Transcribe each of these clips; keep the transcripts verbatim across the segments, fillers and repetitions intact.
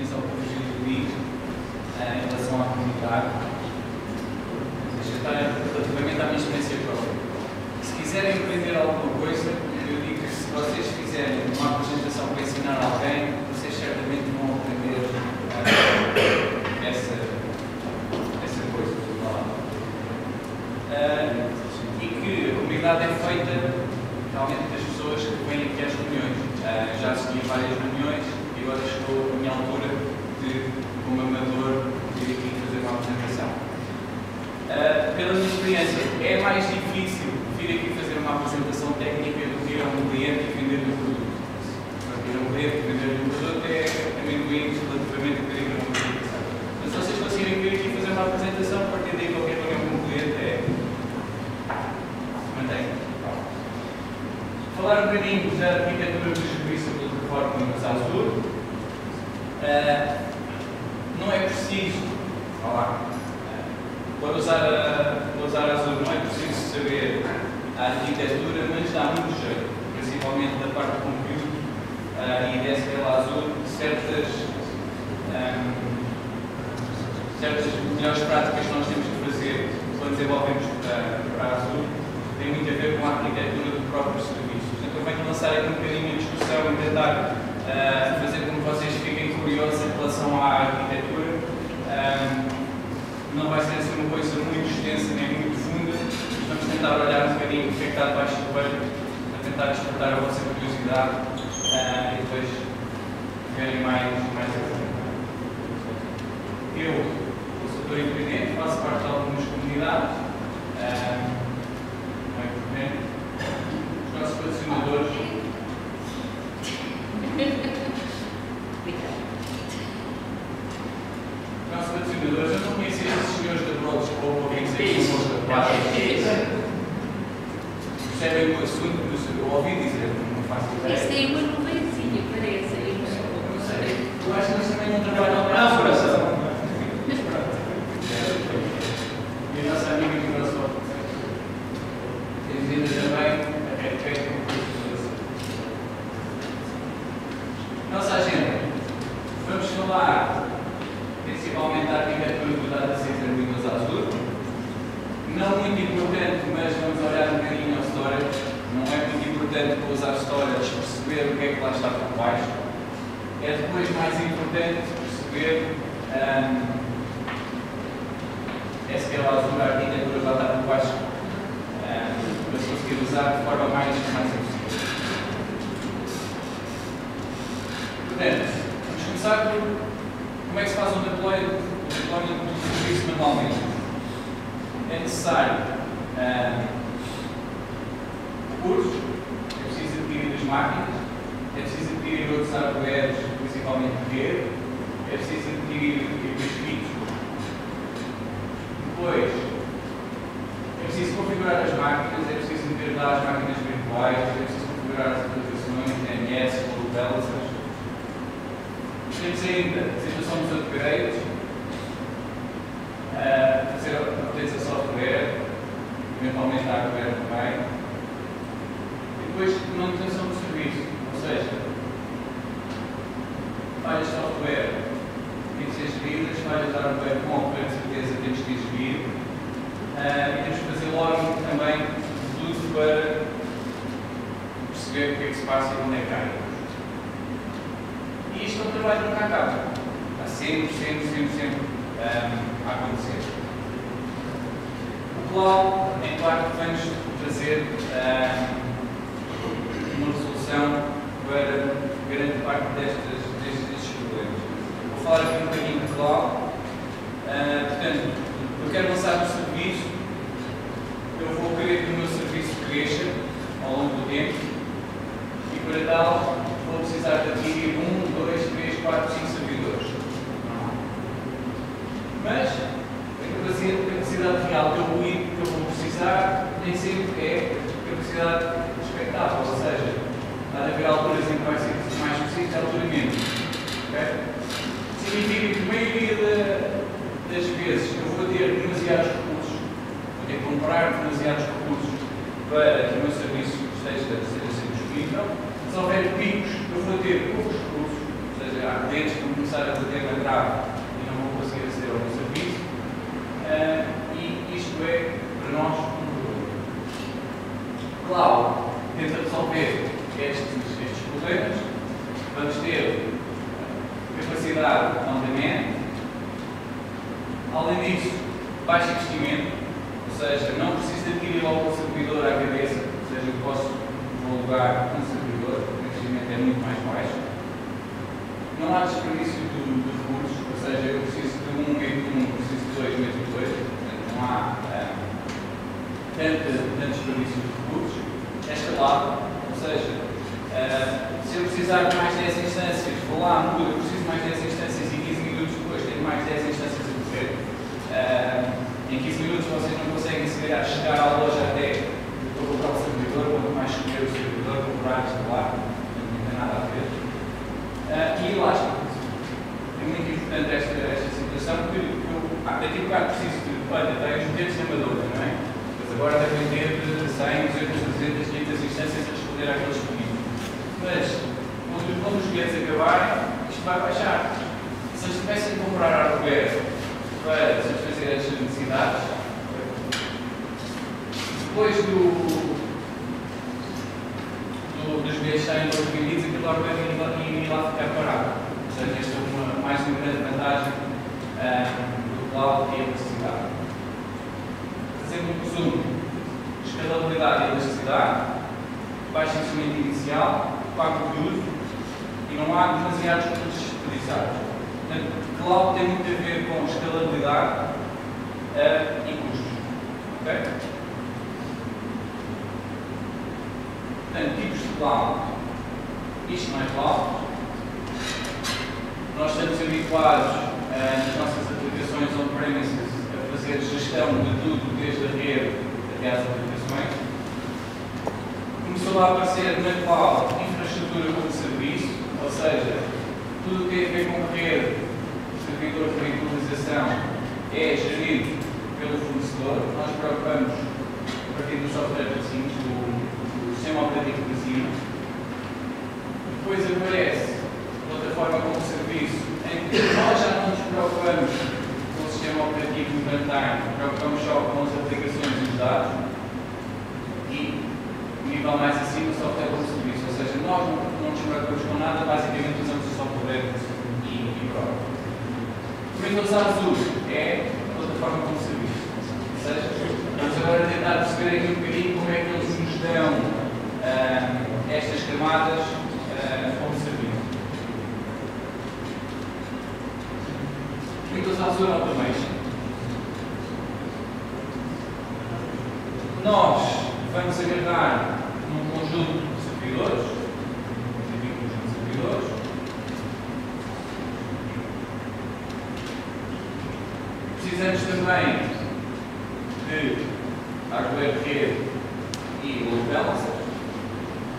utiliza o poder jurídico em relação à comunidade. Esta área relativamente à minha experiência própria. Se quiserem aprender alguma coisa, eu digo que se vocês fizerem uma apresentação para ensinar alguém, vocês certamente vão aprender uh, essa, essa coisa. Uh, e que a comunidade é feita realmente das pessoas que vêm aqui às reuniões. Uh, já assisti várias reuniões e agora chegou a minha altura de, como amador, vir aqui fazer uma apresentação. Uh, pela minha experiência, é mais difícil vir aqui fazer uma apresentação técnica do que ir a um cliente e vender-lhe um produto. Ir a um cliente e vender-lhe um produto é amendoim relativamente a pedir uma apresentação. Mas se vocês conseguirem vir aqui fazer uma apresentação, a partir daí qualquer reunião com um cliente é... Mantém. Falar um bocadinho da arquitetura do serviço do Windows Azure. Uh, não é preciso falar. Para usar, a, para usar a Azure não é preciso saber a arquitetura, mas dá muito jeito, principalmente da parte do computador uh, e da S Q L Azure, certas, um, certas melhores práticas que nós temos de fazer quando desenvolvemos para, para a Azure tem muito a ver com a arquitetura do próprio serviço. Portanto, eu venho lançar aqui um bocadinho a discussão e tentar uh, fazer com que vocês fiquem curiosos em relação à arquitetura. Um, Não vai ser assim uma coisa muito extensa nem muito funda, mas vamos tentar olhar um bocadinho o que é que está debaixo do pano para tentar despertar a vossa curiosidade uh, e depois verem mais mais fundo. Eu, consultor independente, faço parte de algumas comunidades, uh, não é independente, os nossos patrocinadores. Os nossos patrocinadores, eu não conhecia esses senhores da WebRoles ou alguém que seja um posto de paz. Percebem o assunto que eu ouvi dizer, não faço ideia. Isso tem uma nuvenzinha, parece. Não sei. Eu acho que eles também não trabalham para a coração. Mas pronto. E a nossa amiga de Microsoft. Temos ainda também a RedDog com o curso. Nossa agenda. Vamos falar. Principalmente a arquitetura do data center do Windows Azure. Não muito importante, mas vamos olhar um bocadinho ao storage. Não é muito importante para usar storage perceber o que é que lá está por baixo. É depois mais importante perceber um, S Q L Azure, a arquitetura que lá está por baixo, um, para se conseguir usar de forma mais, mais possível. Portanto, vamos começar por como é que se faz o deploy do serviço manualmente? É necessário recursos, é preciso adquirir as máquinas, é preciso adquirir outros hardwares, principalmente rede, é preciso adquirir os equipamentos. Depois, é preciso configurar as máquinas, é preciso meter lá as máquinas virtuais, é preciso configurar as aplicações, D N S, Load Balancer. Temos ainda a situação dos upgrades, uh, fazer a potência de software, eventualmente a hardware também, e depois a manutenção do serviço, ou seja, falhas de software têm que ser geridas, falhas de hardware com grande certeza temos que gerir, uh, e temos que fazer logo também tudo para perceber o que é que se passa e onde é que cai. E isto é um trabalho que nunca acaba. Está sempre, sempre, sempre, sempre um, a acontecer. O cloud, é claro que vamos trazer um, uma resolução para grande parte destes, destes problemas. Vou falar aqui um bocadinho de cloud. Uh, portanto, eu quero lançar o serviço. Eu vou querer que o meu serviço cresça ao longo do tempo. E para tal, vou precisar de adquirir um, dois, três, quatro, cinco servidores. Mas a capacidade real que eu, ir, que eu vou precisar nem sempre é capacidade expectável, ou seja, há de haver alturas em que vai ser mais preciso e alturas menos. Okay? Significa que a maioria de, das vezes eu vou ter demasiados recursos, vou ter que comprar demasiados recursos para que o meu serviço esteja a ser disponível. Se houver picos, eu vou ter poucos recursos, ou seja, há clientes que não começar a bater na trave e não vão conseguir aceder ao serviço. Uh, e isto é, para nós, um problema. Cloud tenta resolver estes, estes problemas. Vamos ter capacidade on-demand. Além disso, baixo investimento, ou seja, não preciso de adquirir logo um servidor à cabeça, ou seja, eu posso alugar um servidor, o investimento é muito mais baixo. Não há desperdício de, de recursos, ou seja, eu preciso de um metro um, preciso de dois metro dois, portanto não há ah, tanto, tanto desperdício de recursos. É escalado, ou seja, ah, se eu precisar de mais dez instâncias, vou lá, mudo, eu preciso de mais dez instâncias e quinze minutos depois tenho mais dez instâncias a correr. Uh, em quinze minutos vocês não conseguem se calhar chegar à loja até para comprar o servidor, quanto mais escolher o servidor, comprar, instalar, não tem nada a ver. Uh, e elástico. É muito importante esta, esta situação, porque eu, daqui a bocado preciso de, olha, tenho os dedos na madura, não é? Mas agora devem ter cem, duzentas, trezentas, quinhentas instâncias a responder àquele disponível. Mas, quando, quando os dedos acabarem, isto vai baixar. Se eles tivessem de comprar hardware para satisfazer estas necessidades. Depois do, do, dos V H D estarem definidos, aquilo agora vai lá ficar parado. Ou seja, esta é uma, mais uma grande vantagem um, do cloud e a necessidade. Fazendo um resumo: escalabilidade e elasticidade, baixo investimento inicial, pago de uso e não há demasiados recursos desperdiçados. Portanto, cloud tem muito a ver com escalabilidade uh, e custos. Okay? Portanto, tipos de cloud. Isto não é cloud. Nós estamos habituados uh, nas nossas aplicações on-premises a fazer gestão de tudo, desde a rede até às aplicações. Começou a aparecer na cloud infraestrutura como serviço, ou seja, tudo o que tem a ver com a rede, servidor para virtualização, é gerido pelo fornecedor. Nós preocupamos a partir do software de cima, do sistema operativo de cima. Depois aparece plataforma como serviço, em que nós já não nos preocupamos com o sistema operativo momentâneo, preocupamos só com as aplicações e os dados. E nível mais acima, software como serviço, ou seja, nós não não nos preocupamos com nada, basicamente usamos o software e, e pronto. O Windows Azure é a plataforma como serviço. Ou seja, vamos agora tentar perceber aqui um bocadinho como é que eles nos dão uh, estas camadas uh, como serviço. Windows Azure Automation. Nós vamos agarrar num conjunto de servidores. Precisamos também de hardware de rede e load balancer,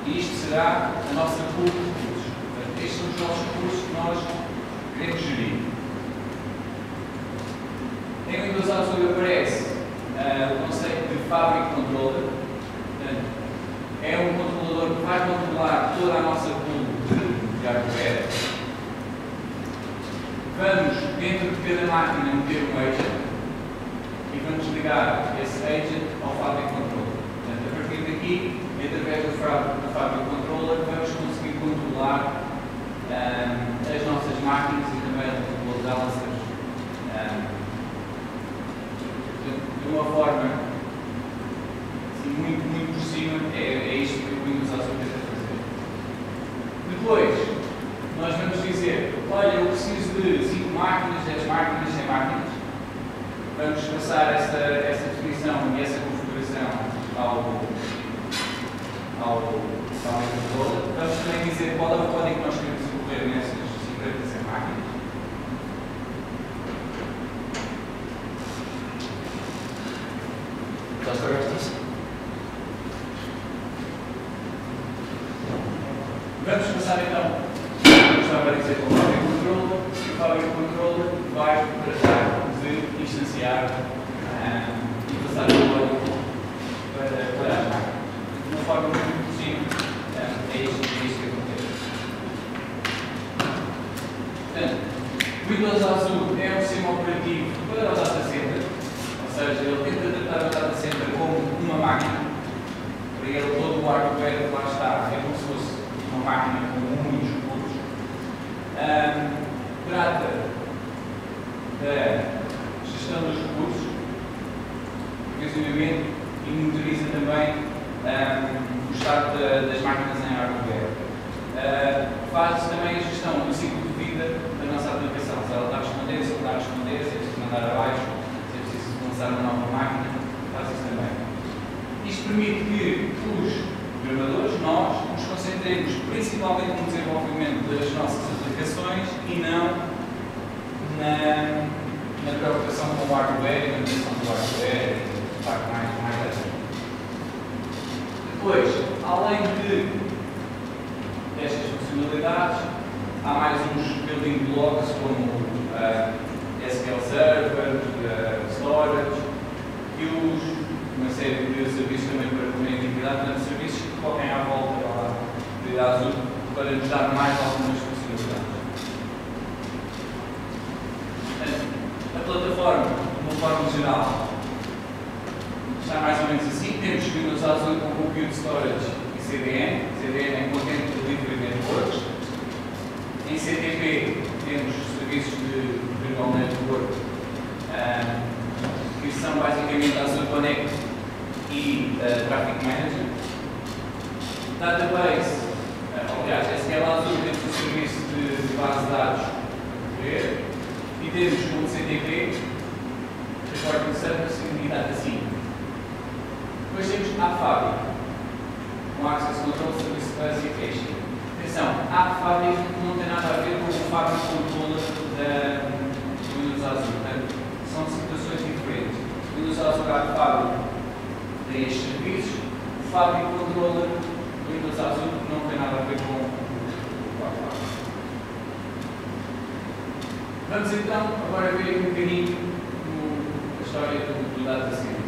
e isto será a nossa pool de recursos. Portanto, estes são os nossos recursos que nós queremos gerir. Em Windows Azure aparece uh, o conceito de Fabric Controller. Portanto, é um controlador que vai controlar toda a nossa pool de hardware. Vamos, dentro de cada máquina, meter um agent e vamos ligar esse agent ao Fabric Controller. Portanto, a partir daqui, através do Fabric Controller, vamos conseguir controlar um, as nossas máquinas e também os load balancers um, de uma forma assim, muito, muito por cima. É, é isto que o Windows Azure tenta fazer. Depois, nós vamos dizer, olha, eu preciso de cinco máquinas, dez máquinas, cem máquinas. Vamos passar essa, essa definição e essa configuração ao controlador. Vamos também dizer qual é o código que nós queremos correr nessas cinquenta, cem máquinas. Já estou Vamos passar então. Para dizer que o Fabric Controller, o Fabric Controller vai tratar de instanciar um, e passar o código para, para a máquina. De uma forma muito possível, um, é isto que acontece. Portanto, Windows Azure é um sistema operativo para o data center, ou seja, ele tenta tratar o data center como uma máquina. Para ele, todo o hardware que lá está é como se fosse uma máquina com muitos pontos. Um, trata da gestão dos recursos, provisionamento e monitoriza também um, o estado de, das máquinas em hardware. Uh, faz também a gestão do ciclo de vida da nossa aplicação, se ela está a responder, se ela está a responder, se é preciso mandar abaixo, se é preciso lançar uma nova máquina, faz isso também. Isto permite que os programadores, nós, nos concentremos principalmente no desenvolvimento das nossas aplicações e não na, na preocupação com o hardware, na preocupação do hardware, mais, mais data. Depois, além de estas funcionalidades, há mais uns building blocks como uh, S Q L Server, uh, Storage e os, uma série de serviços também para conectividade, portanto, serviços que correm à volta da comunidade Azure para nos dar mais algumas funcionalidades. A plataforma, de uma forma geral, está mais ou menos assim. Temos Windows Azure com Compute Storage. C D N, C D N é Content Delivery Networks. Em C T P temos serviços de Virtual Network, uh, que são basicamente Azure Connect e uh, Traffic Management. Database, uh, aliás, S Q L Azure temos o serviço de base de dados e temos o C T P, Reporting Service e DataSync. Depois temos a AppFabric, com Access Control, Service Bus e Caching. Atenção, a AppFabric não tem nada a ver com o Fabric Controller do Windows Azure, portanto, são situações diferentes. O Windows Azure AppFabric tem estes serviços, o Fabric Controller do Windows Azure não tem nada a ver com o AppFabric. Vamos então agora ver um bocadinho a história do data center.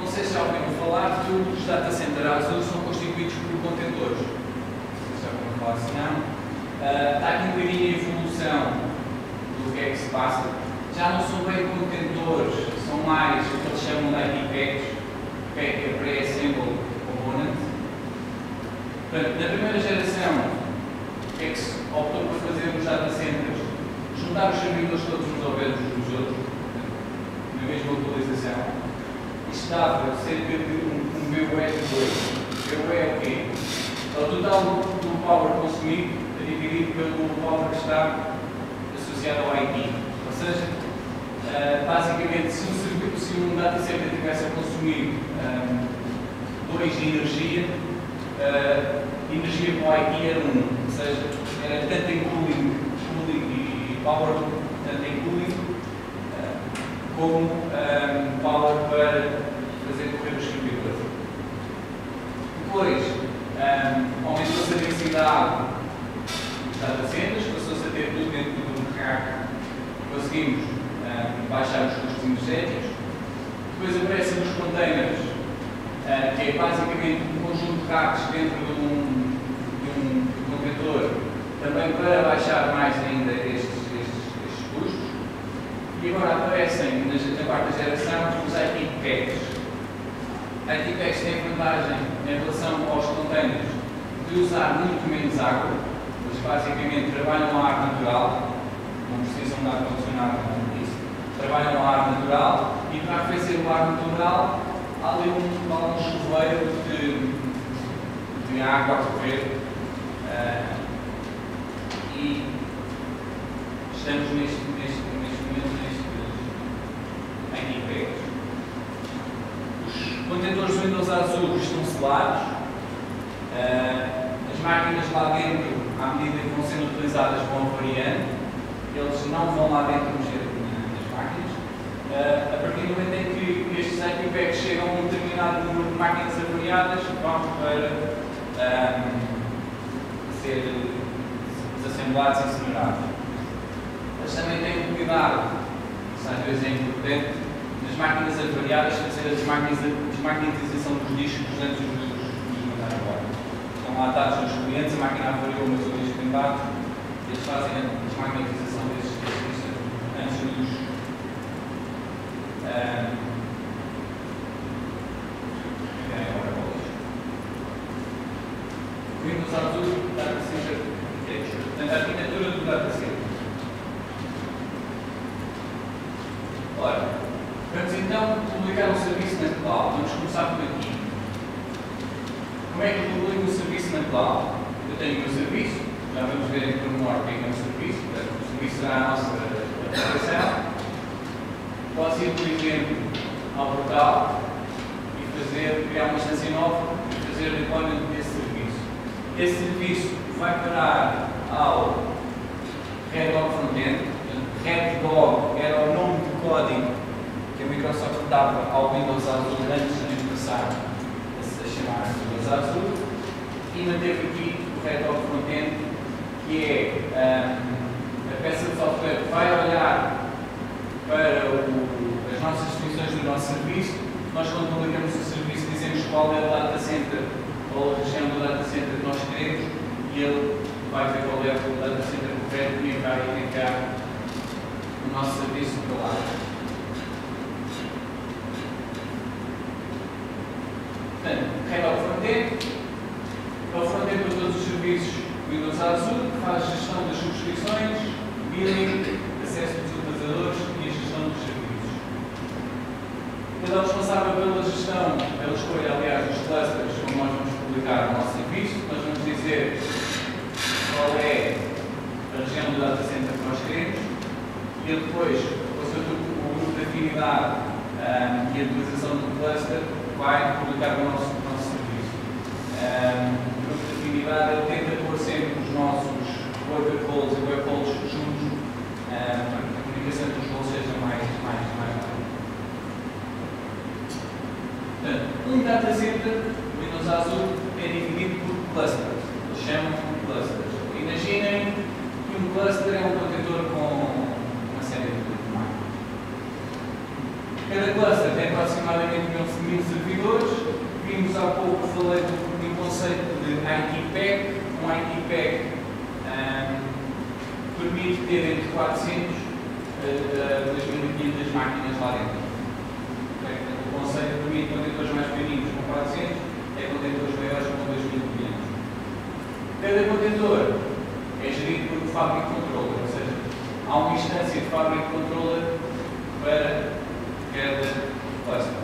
Não sei se já ouviram falar que os data centers Azure são constituídos por contentores. Não sei se já ouviram falar, se não. Uh, está aqui um bocadinho a evolução do que é que se passa. Já não são bem contentores, são mais o que eles chamam de I P packs. Pack é Pre-Assemble Component. Portanto, na primeira geração, o que é que se optou por fazer nos data centers? Juntar os servidores todos uns ao pé dos outros, na mesma atualização. Estava cerca de um B U E de dois. B U E é o quê? É o total do power consumido dividido pelo power que está associado ao I T. Ou seja, uh, basicamente, se um, serviço, se um data center tivesse a consumir dois um, de energia, uh, energia para o I T era um. Ou seja, era tanto em cooling, cooling e power, tanto em cooling, uh, como um, power para fazer correr os servidores. Depois, um, aumentou-se a densidade dos data centers, passou-se a ter tudo dentro de um rack, conseguimos um, baixar os custos energéticos. Depois aparecem os containers, uh, que é basicamente um conjunto de racks dentro de um, de um contentor, também para baixar mais ainda estes, estes, estes custos. E agora aparecem, na quarta geração, os I P packs. A I T P tem vantagem em relação aos containers de usar muito menos água, eles basicamente trabalham a ar natural, não precisam de ar condicionado como isso, trabalham a ar natural e para aquecer o ar natural há ali um, um chuveiro de, de água a correr uh, e estamos neste, neste, neste momento nestes I T P. Os contentores do Windows Azure estão selados, uh, as máquinas lá dentro, à medida que vão sendo utilizadas, vão variando, eles não vão lá dentro mexer nas máquinas. Uh, a partir do momento em que estes I P packs chegam a um determinado número de máquinas avariadas, vão para um, ser desassemblados e incinerados. Eles também têm um cuidado, isso às vezes é importante, nas máquinas avariadas, as máquinas de desmagnetização dos discos antes de os mandar embora. Estão lá atados nos clientes, a máquina avariou, mas o disco embaixo, eles fazem a desmagnetização desses registros antes de os O Windows Azure Data Center Architecture, portanto a arquitetura do Data Center. Ora, vamos então publicar um serviço na cloud. Vamos começar por aqui. Como é que eu publico o serviço na cloud? Eu tenho o meu serviço, já vamos ver em pormenor o que é o serviço, portanto o serviço será a nossa aplicação. Posso ir, por exemplo, ao portal e fazer, criar uma instância nova e fazer o deployment desse serviço. Esse serviço vai parar ao RedDog Frontend. RedDog era o nome de código que a Microsoft dava ao Windows Azure antes de começar a chamar Windows Azure, e manteve aqui o RedDog Frontend, que é um, a peça de software que vai olhar para o, as nossas definições do nosso serviço. Nós, quando publicamos o serviço, dizemos qual é o data center ou a região do data center que nós queremos, e ele vai ver qual é o data center correto e vai identificar o nosso serviço para lá. Portanto, reto ao frontend, ao frontend para todos os serviços Windows Azure, que faz gestão das subscrições, billing, acesso dos utilizadores e a gestão dos serviços. Cada responsável pela gestão, pela escolha, aliás, dos clusters, como nós vamos publicar no nosso serviço, nós vamos dizer qual é a região do data center que nós queremos, e depois, o seu grupo, o grupo de afinidade um, e a utilização do cluster, vai publicar o nosso, o nosso serviço. Um, o grupo de afinidade ele tenta pôr sempre os nossos WebRoles e WebRoles juntos, um, para que a comunicação dos roles seja mais mais mais Portanto, um data center, o Windows Azure, é dividido por clusters. Eles chamam de clusters. Imaginem que um cluster é um contentor com Cada cluster tem aproximadamente mil servidores. Vimos há pouco, falei de um conceito de I T Pack. Um I T Pack um, permite ter entre quatrocentas a dois mil e quinhentas máquinas lá dentro. Okay? O conceito permite contentores mais pequeninos com quatrocentas, é contentores maiores com dois mil e quinhentos. Cada contentor é gerido por um Fabric Controller, ou seja, há uma instância de Fabric Controller para cada cluster.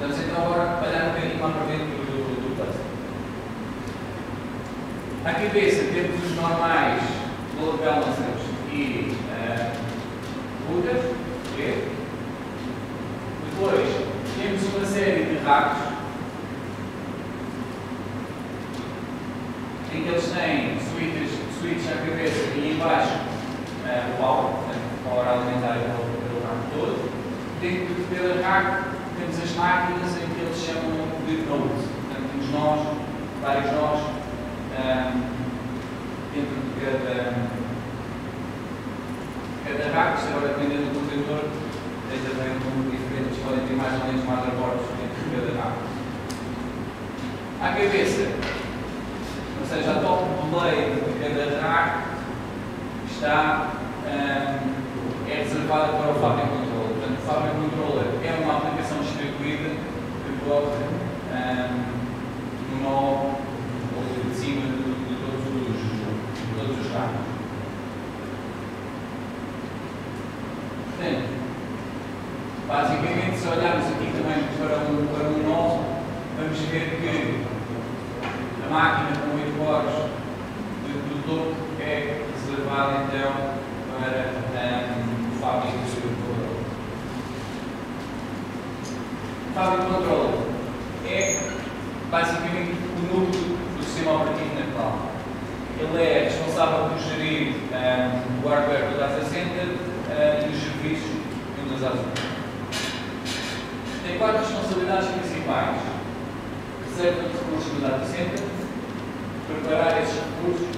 Vamos então agora olhar um bocadinho mais para dentro do, do cluster. À cabeça temos os normais Load Balancers e uh, Routers. Okay. Depois temos uma série de racks em que eles têm switches, switches à cabeça e em baixo uh, o power, portanto, power alimentar e power todo. Dentro de cada rack temos as máquinas em que eles chamam de nodes. Portanto, temos nós, vários nós, um, dentro de cada, cada rack. Isto agora dependendo do contentor, tem também um número diferente, podem ter mais ou menos motherboards dentro de cada rack. À cabeça, ou seja, a top blade de cada rack está. Um, é reservada para o Fabric Controller. Portanto, o Fabric Controller é uma aplicação distribuída que corre um, no nó de cima de, de todos os, de todos os ramos. Portanto, basicamente, se olharmos aqui também para um, para um nó, vamos ver que a máquina com oito cores do topo é reservada então para um, Fabric Controller. Fabric Controller é basicamente o núcleo do sistema operativo na cloud. Ele é responsável por gerir um, o hardware do data center uh, e os serviços Windows Azure. Tem quatro responsabilidades principais: reserva de recursos do data center, preparar esses recursos,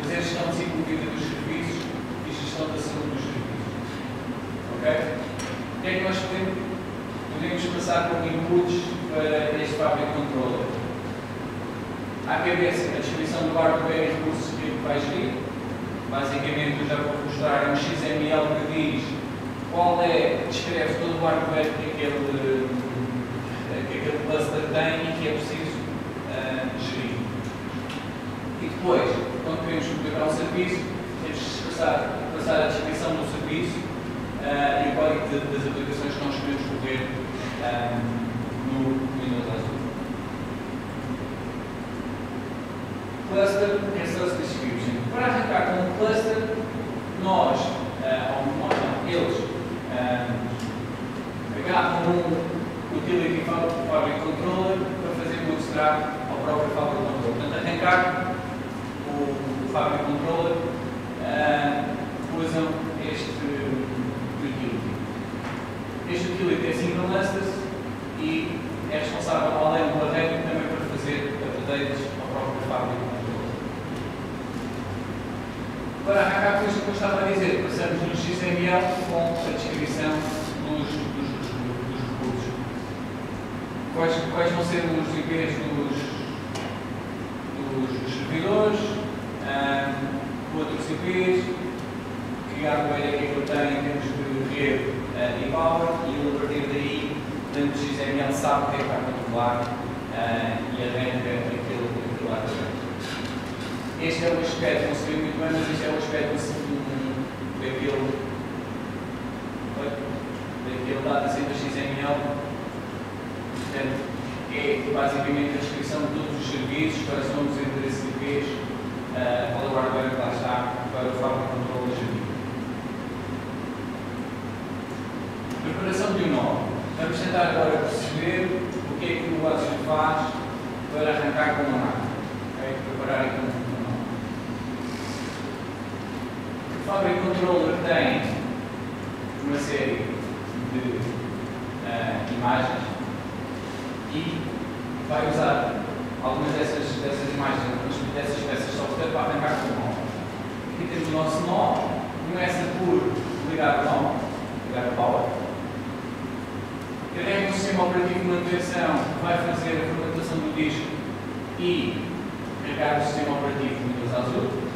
fazer gestão desenvolvida dos serviços e gestão da saúde dos serviços. Okay. O que é que nós podemos, podemos passar como inputs para este Fabric Controller? À cabeça, a descrição do hardware e recursos que vais ver. Basicamente, eu já vou mostrar um X M L que diz qual é, descreve todo o hardware que aquele, que aquele cluster tem e que é preciso uh, gerir. E depois, quando queremos configurar um serviço, temos de passar, passar a descrição do serviço uh, e o código de, das aplicações que nós queremos correr uh, no Windows Azure. Cluster resource distribution. Para arrancar com um cluster, nós, uh, ou não, eles, uh, agarram um utility Fabric Controller para fazer bootstrap ao próprio Fabric Controller. Portanto, arrancar o Fabric Controller, uh, usam este utility. Este utility é single instance e é responsável, além do arranque, também para fazer updates ao próprio Fabric Controller. Para arrancar com isto que eu estava a dizer, passamos no X M L com a descrição dos, dos, dos recursos. Quais, quais vão ser os I Ps dos, dos servidores, um, outros I Ps, que hardware é que eu tenho em termos de rede uh, e power, e a partir daí, tanto o X M L sabe o que é que vai controlar uh, e arranca aquele hardware. Este é um aspecto, não se vê muito bem, mas este é um aspecto assim, daquele, daquele data center X M L. Portanto, é basicamente a descrição de todos os serviços, quais são os endereços I Ps, qual é o hardware que lá está, para o Fabric Controller gerir. Preparação de um nó. Vamos tentar agora perceber o que é que o Azure faz para arrancar com uma máquina. Okay? Preparar aqui um nó. O Fabric Controller tem uma série de uh, imagens e vai usar algumas dessas, dessas imagens, algumas dessas peças de software para arrancar com o nó. Aqui temos o nosso nó, começa por ligar o nó, ligar o power. Carrega o sistema operativo de manutenção, vai fazer a formatação do disco e carregar o sistema operativo de Windows Azure.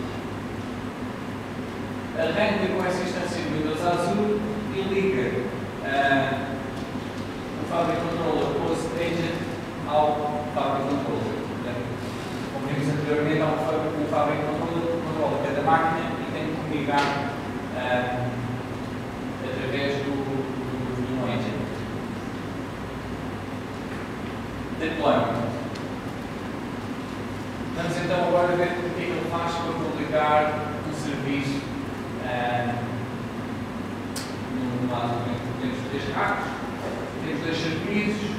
Arranca com essa instância do Windows Azure e liga uh, o Fabric Controller Post Agent ao Fabric Controller. Como vimos anteriormente, há um Fabric Controller que controla cada máquina e tem que comunicar uh, através do, do, do agent. Deployment. Vamos então agora ver o que é que ele faz para publicar um serviço. No Azure temos três racks, temos dois serviços,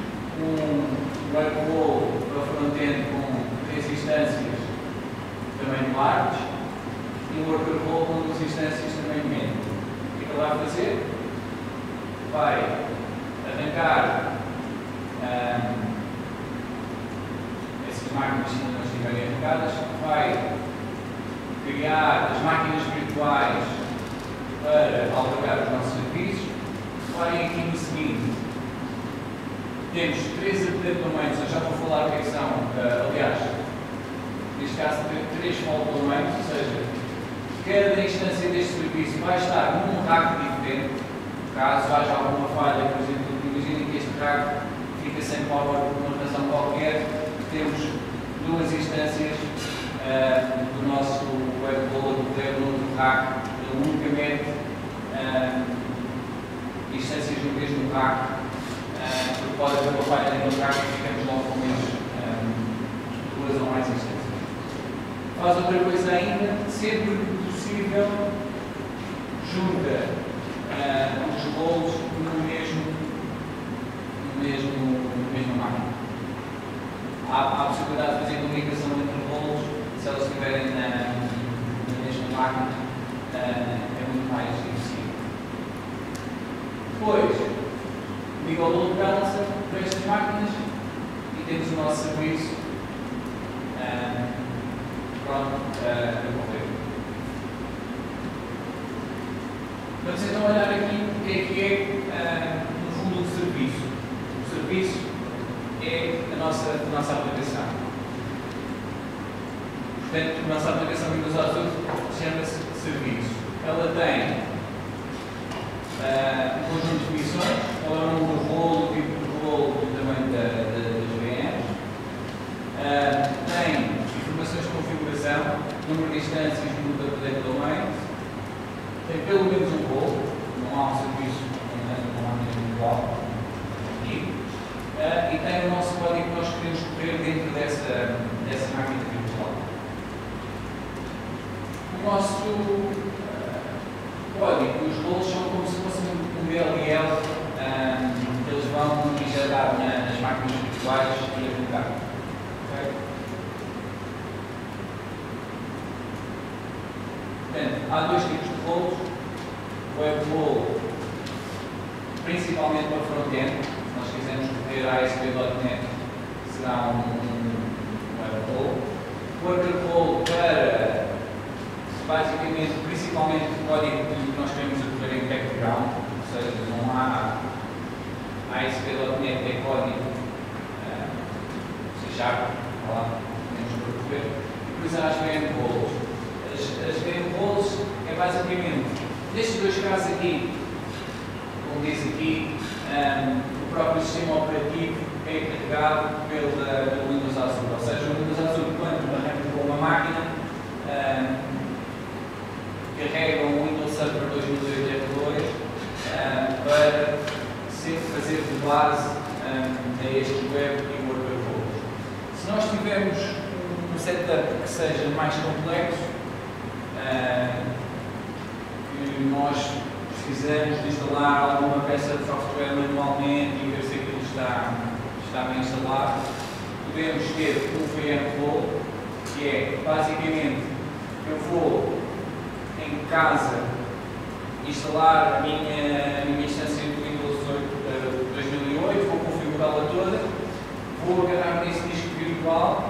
um WebRoles para front-end com três instâncias também large e um WorkerRoles com duas instâncias também médio. O que é que ele vai fazer? Vai arrancar um, essas máquinas que não estiverem arrancadas, vai criar as máquinas virtuais para albergar os nossos serviços. Reparem aqui no seguinte: temos três domains, eu já vou falar o que são, uh, aliás, neste caso três fault domains, ou seja, cada instância deste serviço vai estar num rack diferente, caso haja alguma falha. Por exemplo, imaginem que este rack fica sem power por uma razão qualquer, temos duas instâncias uh, do nosso WebRoles dentro do rack. Unicamente ah, instâncias no mesmo rack, ah, porque pode haver uma falha no rack e ficamos logo com menos ah, duas ou mais instâncias. Faz outra coisa ainda, sempre que possível, junta ah, os roles no mesmo, no mesmo, no mesmo máquina. Há, há a possibilidade de fazer comunicação entre roles se elas estiverem na, na mesma máquina. Uh, é muito mais difícil. Depois, liga o Load Balancer para estas máquinas e temos o nosso serviço uh, pronto uh, a correr. Vamos então olhar aqui o que é que é, uh, no fundo, do serviço. O serviço é a nossa, a nossa aplicação. dentro de uma nossa aplicação Windows Azure, chama-se serviços. Ela tem uh, um conjunto de missões, ela é um rol, o tipo de rol também da, da, das V Ms, uh, tem informações de configuração, número de instâncias, número de update domains, tem pelo menos um rol, não há um serviço, não há nenhum igual. Uh, e tem o nosso código que nós queremos correr dentro dessa, dessa máquina virtual. O nosso uh, código, os rolos são como se fosse um D L L uh, que eles vão injetar na, nas máquinas virtuais e aplicar. Okay? Portanto, há dois tipos de rolos. O WebRole, principalmente para front-end. Nós quisermos correr a A S P ponto net, será um, um, um workerflow para, basicamente, principalmente o código que nós temos a correr em background, ou seja, não há A S P ponto net é código, se já podemos percorrer, e depois há as VMRoles. As, as VMRoles é basicamente, nestes dois casos aqui, como diz aqui, um, o próprio sistema operativo é carregado pela, pelo Windows Azure. Ou seja, o Windows Azure, quando arranca com uma máquina, ah, carrega um Windows Server dois mil e oito R dois ah, para ser, fazer de base ah, a este web e workflows. Se nós tivermos um setup que seja mais complexo, ah, que nós precisamos de instalar alguma peça de software manualmente e ver se aquilo está, está bem instalado, podemos ter um VMRole, que é basicamente eu vou em casa instalar a minha, a minha instância do Windows dois mil e oito, vou configurá-la toda, vou agarrar nesse disco virtual,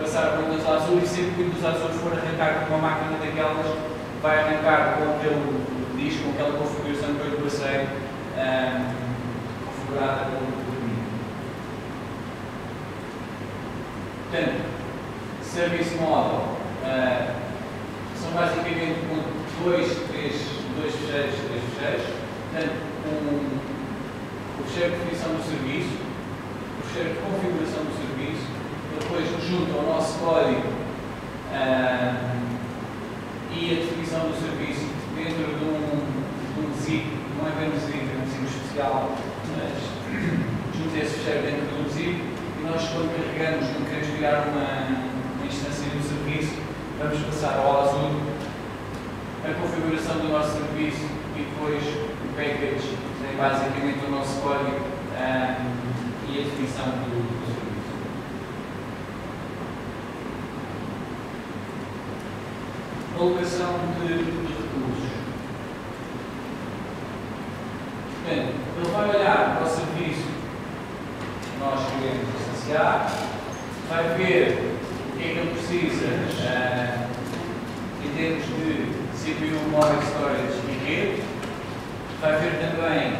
passar para o Windows Azure e sempre que o Windows Azure for arrancar com uma máquina daquelas, vai arrancar com aquele disco, com aquela configuração que eu passei, um, configurada por mim. Portanto, Service Model uh, são basicamente dois, três, dois fecheiros, três fecheiros. Portanto, um, o fecheiro de definição do serviço, o fecheiro de configuração do serviço, depois junto ao nosso código uh, e a definição do serviço dentro de um zip, um não é bem um zip, é um zip especial, mas junto a esse fecheiro dentro de um zip e nós quando carregamos, quando queremos criar uma, uma instância do serviço, vamos passar ao Azure, a configuração do nosso serviço e depois o package, é basicamente o nosso código um, e a definição do, do serviço. Alocação de recursos. Portanto, ele vai olhar para o serviço que nós queremos licenciar, vai ver o que é que ele precisa uh, em termos de C P U, Mobile Storage e rede, vai ver também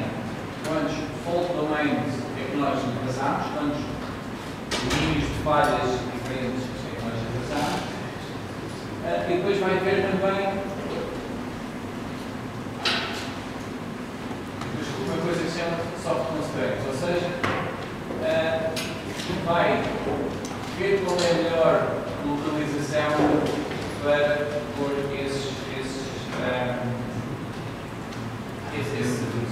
quantos fault domains é que nós passámos, quantos domínios de falhas diferentes é que nós passámos. Uh, e depois vai ver também uma coisa que se chama soft constraints, ou seja, uh, vai ver qual é a melhor localização para pôr esses, esses, uh, esse, esse serviço.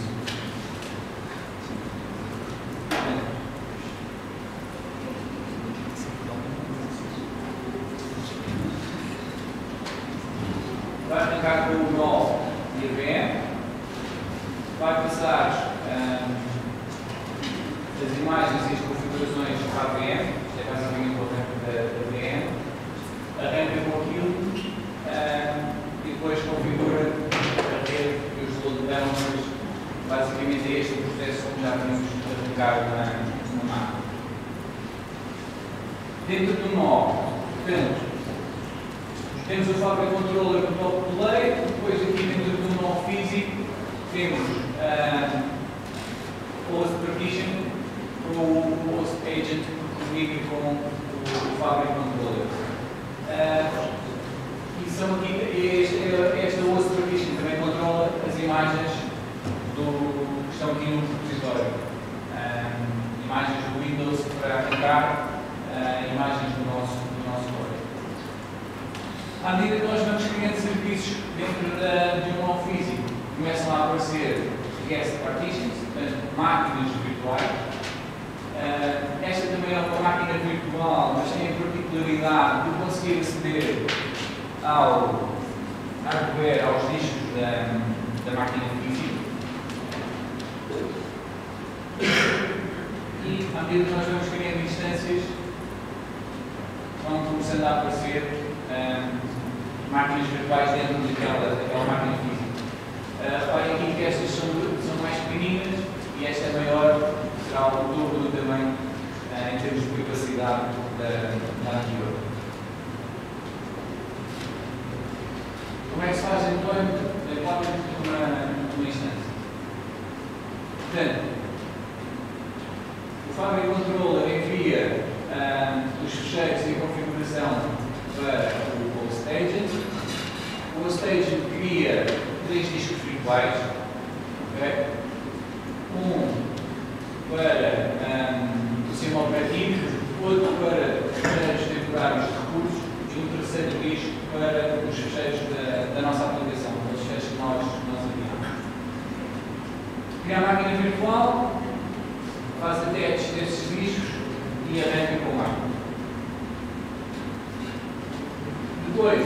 Agent que comunica com o o Fabric Controller. Uh, e são aqui, esta, esta O S Partition também controla as imagens do, que estão aqui no repositório. Uh, imagens do Windows para arrancar, uh, imagens do nosso core. À medida que nós vamos criando serviços dentro da, de um local físico, começam a aparecer guest partitions, portanto, máquinas virtuais. Uh, esta também é uma máquina virtual, mas tem a particularidade de conseguir aceder ao hardware, aos discos da, da máquina física. E à medida que nós vamos criando instâncias, vão começando a aparecer uh, máquinas virtuais dentro daquela, daquela máquina física. Uh, reparem aqui que estas são, são mais pequeninas e esta é maior. Será o dobro do tamanho eh, em termos de privacidade da anterior. Como é que se faz então a cópia de uma instância? Portanto, o Fabric Controller envia ah, os fecheiros e a configuração para o Host Agent. O Host Agent cria três discos virtuais. Okay? Um para um, o sistema operativo, outro para os fecheiros temporários de recursos e um terceiro disco para os fecheiros da, da nossa aplicação, os fecheiros que nós, nós enviamos. Cria a máquina virtual, faz attach desses discos e arranca com a máquina. Depois,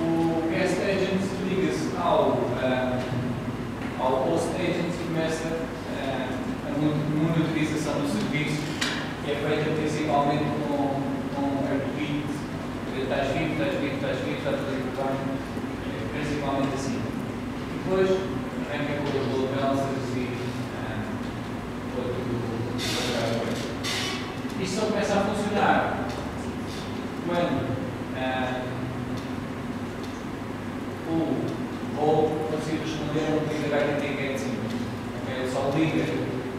o guest agent liga-se ao, uh, ao host agent e começa monitorização do serviço, que é feita principalmente com, com a repeat, estás vivo, estás vivo, estás vivo, estás vivo, principalmente assim. Depois, arranca com os load balancers e uh, outro. outro Isto só começa a funcionar quando uh, o ou consigo responder a um utilizador que tem que é só liga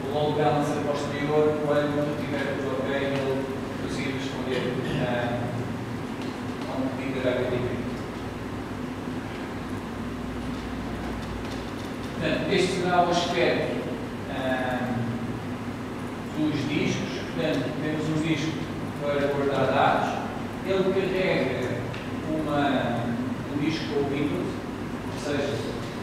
o load balancer posterior, quando tiver tudo ok, ele conseguir responder a um pedido de H T T P. Portanto, este será o aspecto ah, dos discos. Portanto, temos um disco para guardar dados. Ele carrega uma, um disco com o Windows, ou seja,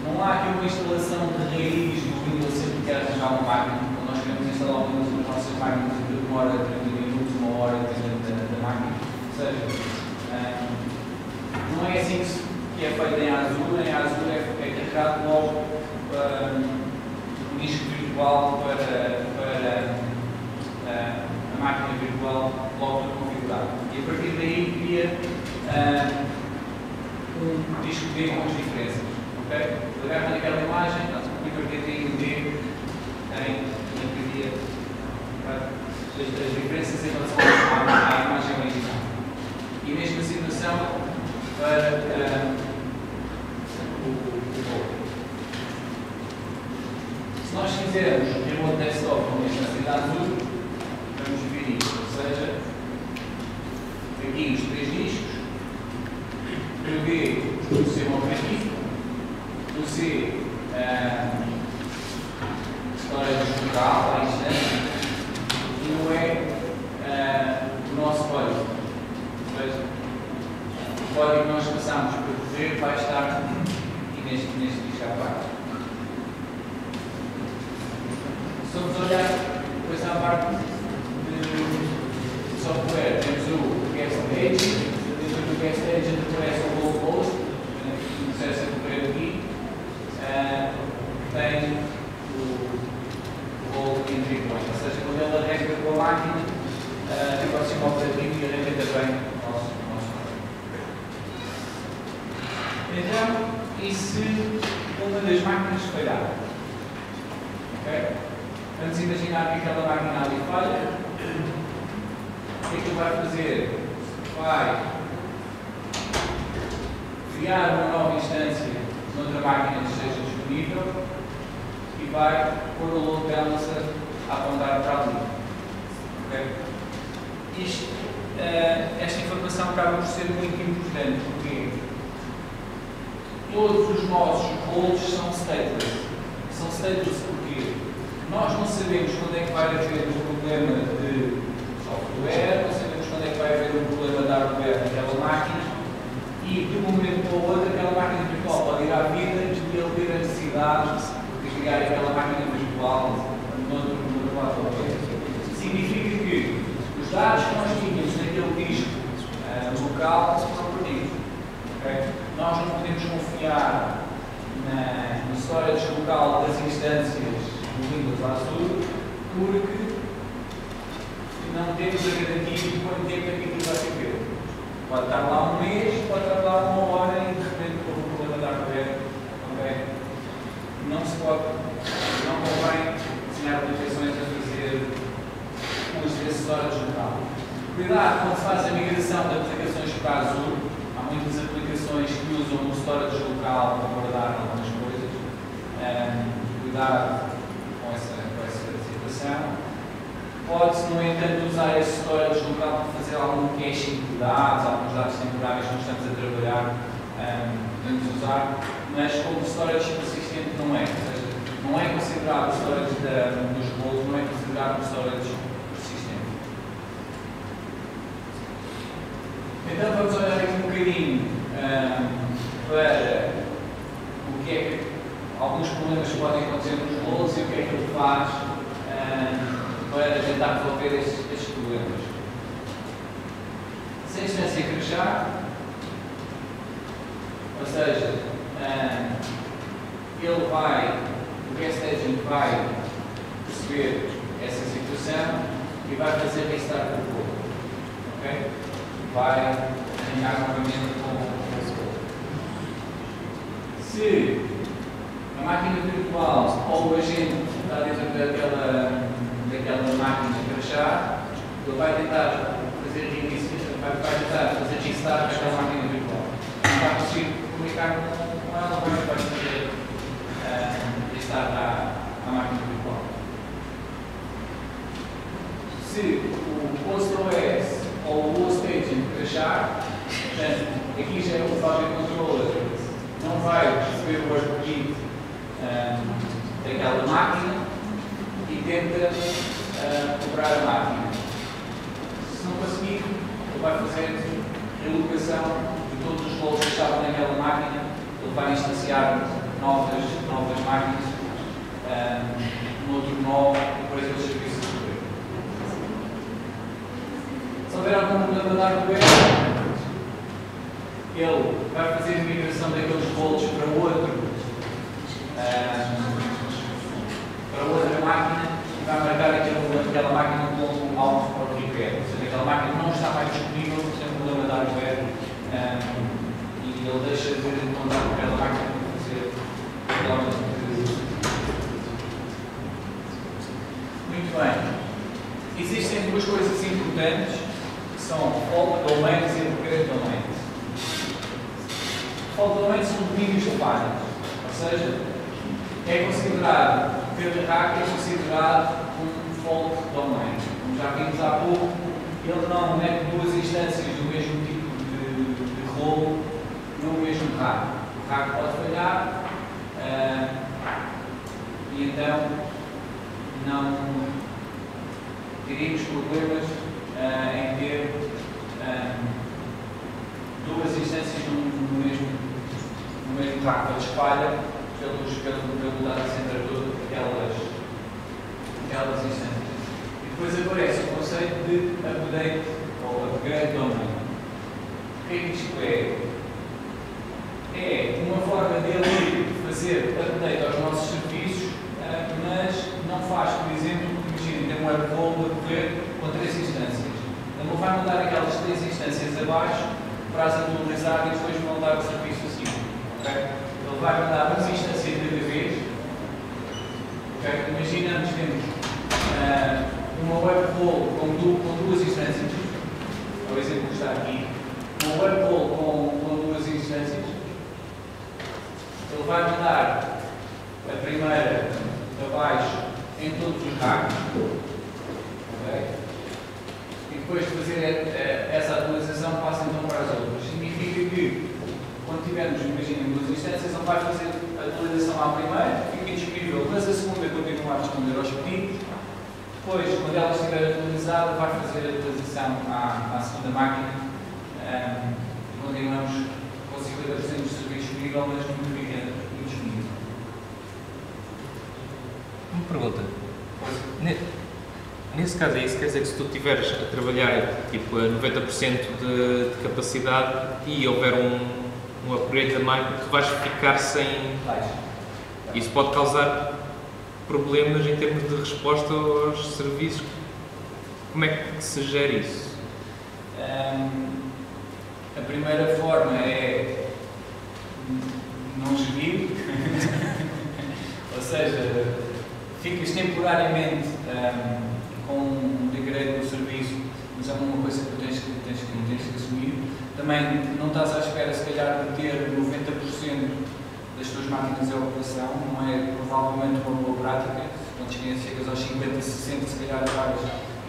não há aqui uma instalação de raiz do Windows sempre que arranjar uma máquina. Nós queremos instalar algumas das nossas máquinas que demora trinta minutos, uma hora dentro da, da máquina. Ou seja, um, não é assim que é feito em Azure. Em Azure é, é carregado logo um, um disco virtual para, para uh, a máquina virtual logo configurada. E a partir daí cria um, um disco D com as diferenças. Okay? Agarra naquela imagem e partir daí o D em as diferenças em relação à imagem original. E mesma situação para um, o outro. Se nós fizermos remote desktop com a instância de Azure, vamos ver isto. Ou seja, aqui os três discos, prevê o C operativo, o C storage local, a instância, não é uh, o nosso código. Ou seja, o código que nós passamos para correr vai estar aqui neste disco à parte. Se vamos olhar depois à parte de software, temos o guest agent, dentro do guest agent aparece o localhost, que começa a correr aqui, uh, tem o ou endpoint, ou seja, quando ele arranca com a máquina, uh, tem o sistema operativo e arranca também o nosso código. Então, e se uma das máquinas falhar? Okay? Vamos imaginar que aquela máquina ali falha. O que é que ele vai fazer? Vai criar uma nova instância noutra máquina que esteja disponível e vai pôr o load balancer a apontar para ali. Okay? isto, uh, esta informação acaba por ser muito importante, porque todos os nossos roles são stateless. São stateless porque nós não sabemos quando é que vai haver um problema de software, não sabemos quando é que vai haver um problema de hardware naquela máquina, e de um momento para o outro aquela máquina virtual pode ir à vida e ele ter a necessidade de ligar aquela máquina virtual no outro lado. Significa que os dados que nós tínhamos naquele disco uh, local são perdidos. Okay? Nós não podemos confiar na, no storage local das instâncias do Windows Azure, porque não temos a garantia de quanto tempo é que aquilo vai ser feito. Pode estar lá um mês, pode estar lá uma hora e de repente houve um problema de hardware. Okay? Não se pode, não convém desenhar aplicações a fazer uso desse storage local. Cuidado quando se faz a migração de aplicações para Azure. Muitas aplicações que usam o storage local para guardar algumas coisas. Um, cuidado com essa, com essa situação. Pode-se, no entanto, usar esse storage local para fazer algum caching de dados, alguns dados temporários que nós estamos a trabalhar, um, podemos usar, mas como storage persistente não é. Ou seja, não é considerado o storage da, dos rolos, não é considerado o storage persistente. Então vamos olhar aqui um bocadinho um, para o que é que alguns problemas que podem acontecer nos roles e o que é que ele faz um, para tentar resolver estes, estes problemas. Se a instância crashar, ou seja, um, ele vai, o restaging vai perceber essa situação e vai fazer restart do rolo. Ok? Vai alinhar novamente com o pessoal. Se a máquina virtual ou o agente que está dentro daquela, daquela máquina crashar, ele vai tentar fazer reinício, vai tentar fazer restart daquela máquina virtual. Não vai conseguir comunicar com ela, mas vai fazer uh, restart à, à máquina virtual. Se o host O S ou o host agent crashar, portanto, aqui já é o Fabric Controller, não vai receber o workbook um, daquela máquina e tenta uh, cobrar a máquina. Se não conseguir, ele vai fazer relocação de todos os roles que estavam naquela máquina, ele vai instanciar novas, novas máquinas um, no outro nó e depois ele serviço. Se houver algum problema de hardware, ele vai fazer a migração daqueles rolos para outro, para outra máquina e vai marcar aquela, aquela máquina como um alvo para o repair. Ou seja, aquela máquina não está mais disponível, tem um problema de hardware um, e ele deixa de contar com aquela máquina para fazer problemas de Muito bem. Existem duas coisas importantes. São fault domains e upgrade domains. Fault domains são domínios de falhas, ou seja, é considerado, cada hack é considerado um fault domain. Como já vimos há pouco, ele não mete duas instâncias do mesmo tipo de, de rolo no mesmo hack. O hack pode falhar uh, e então não teríamos problemas. Uh, em ter um, duas instâncias no, no mesmo no mesmo rack, ele espalha pelos, pelo, pelo data center todo aquelas, aquelas instâncias. E depois aparece o conceito de update ou upgrade domain. O que é que isto é? É uma forma dele fazer update aos nossos serviços, uh, mas não faz, por exemplo, imagina, tem um webflow a correr com três instâncias. Ele vai mandar aquelas três instâncias abaixo para as atualizar e depois montar o serviço assim. Okay? Ele vai mandar uma instância de cada vez. Okay? Imagina, nós temos uh, uma webflow com, du com duas instâncias. É o exemplo que está aqui. Uma webflow com, com duas instâncias. Ele vai mandar a primeira abaixo em todos os racks. Okay? e depois de fazer a, a, essa atualização passa então para as outras. Significa que quando tivermos, imaginem, duas instâncias, não vai fazer a atualização à primeira, fica disponível, mas a segunda continua a responder aos pedidos. Depois, quando ela estiver atualizada, vai fazer a atualização à, à segunda máquina. Um, continuamos com cinquenta por cento do serviço disponível, mas muito pequeno e disponível. Uma pergunta. Nesse caso aí, se quer dizer que se tu estiveres a trabalhar tipo, a noventa por cento de, de capacidade e houver um, um upgrade da máquina, tu vais ficar sem... Isso pode causar problemas em termos de resposta aos serviços. Como é que se gera isso? Um, a primeira forma é não gerir, ou seja, ficas temporariamente um, com um degredo do serviço, mas é uma coisa que tens que, tens que, tens que assumir. Também não estás à espera, se calhar, de ter noventa por cento das tuas máquinas em operação, não é provavelmente uma boa prática. Quando chegas aos cinquenta, sessenta, se calhar vais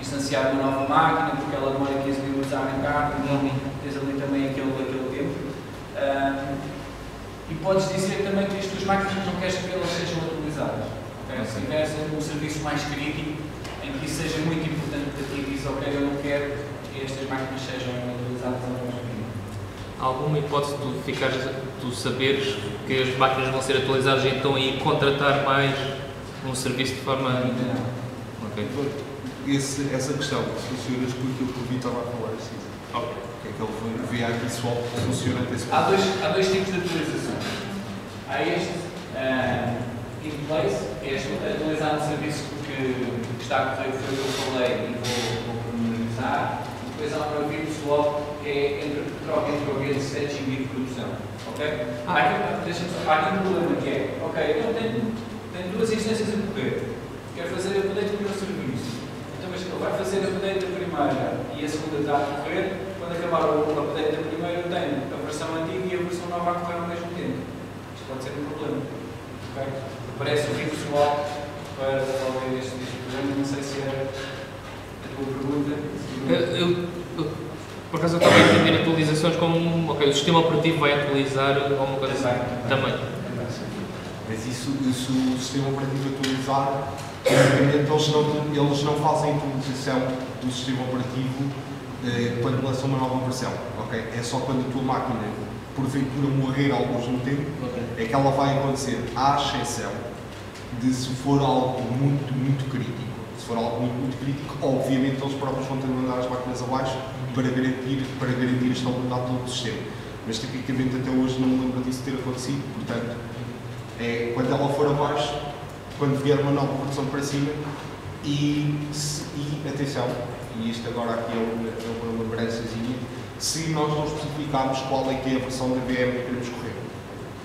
instanciar uma nova máquina, porque ela demora quinze minutos a arrancar, então tens ali também aquele, aquele tempo. Um, e podes dizer também que as tuas máquinas não queres que elas sejam utilizadas. Okay? Se tiveres um serviço mais crítico, em que isso seja muito importante para ti, diz, ok, eu não quero que estas máquinas sejam utilizadas ao mesmo tempo. Alguma hipótese de ficares, tu saberes que as máquinas vão ser atualizadas, então aí contratar mais um serviço de forma... Não. Ok. Esse, essa questão funciona com aquilo que o Vitor estava a falar, assim. Ok. Que é que ele V I P Swap funciona até esse ponto. Há dois, há dois tipos de atualização. Há este, uh, in place, este, atualizar um serviço que está a correr, foi o que eu falei e vou, vou pormenorizar. Depois há uma V I P Swap, que é entre, troca entre ambientes de setting e de produção. Ok? Ah, ah, deixa-me só. Há aqui um problema que é, ok, então tenho, tenho duas instâncias a correr. Quero fazer a update do meu serviço. Então, mas ele vai fazer a update da primeira e a segunda está a correr. Quando acabar o update da primeira, eu tenho a versão antiga e a versão nova a correr ao mesmo tempo. Isto pode ser um problema. Ok? Parece um V I P Swap para resolver este problema, não sei se era a tua pergunta. Eu, eu, eu por acaso, estava a entender atualizações como, ok, o sistema operativo vai atualizar alguma coisa assim. Também. Mas isso, isso o sistema operativo atualizar, basicamente eles não, eles não fazem atualização do sistema operativo eh, quando lançam uma nova versão, ok? É só quando a tua máquina, porventura, morrer alguns no tempo, okay, é que ela vai acontecer, à exceção de se for algo muito, muito crítico. Se for algo muito, muito crítico, obviamente eles próprios vão ter de mandar as máquinas abaixo para garantir, para garantir a estabilidade do sistema. Mas tipicamente até hoje não me lembro disso ter acontecido, portanto, é, quando ela for abaixo, quando vier uma nova produção para cima, e, se, e atenção, e isto agora aqui é uma, é uma lembrançazinha, se nós não especificarmos qual é que é a versão da V M que queremos correr.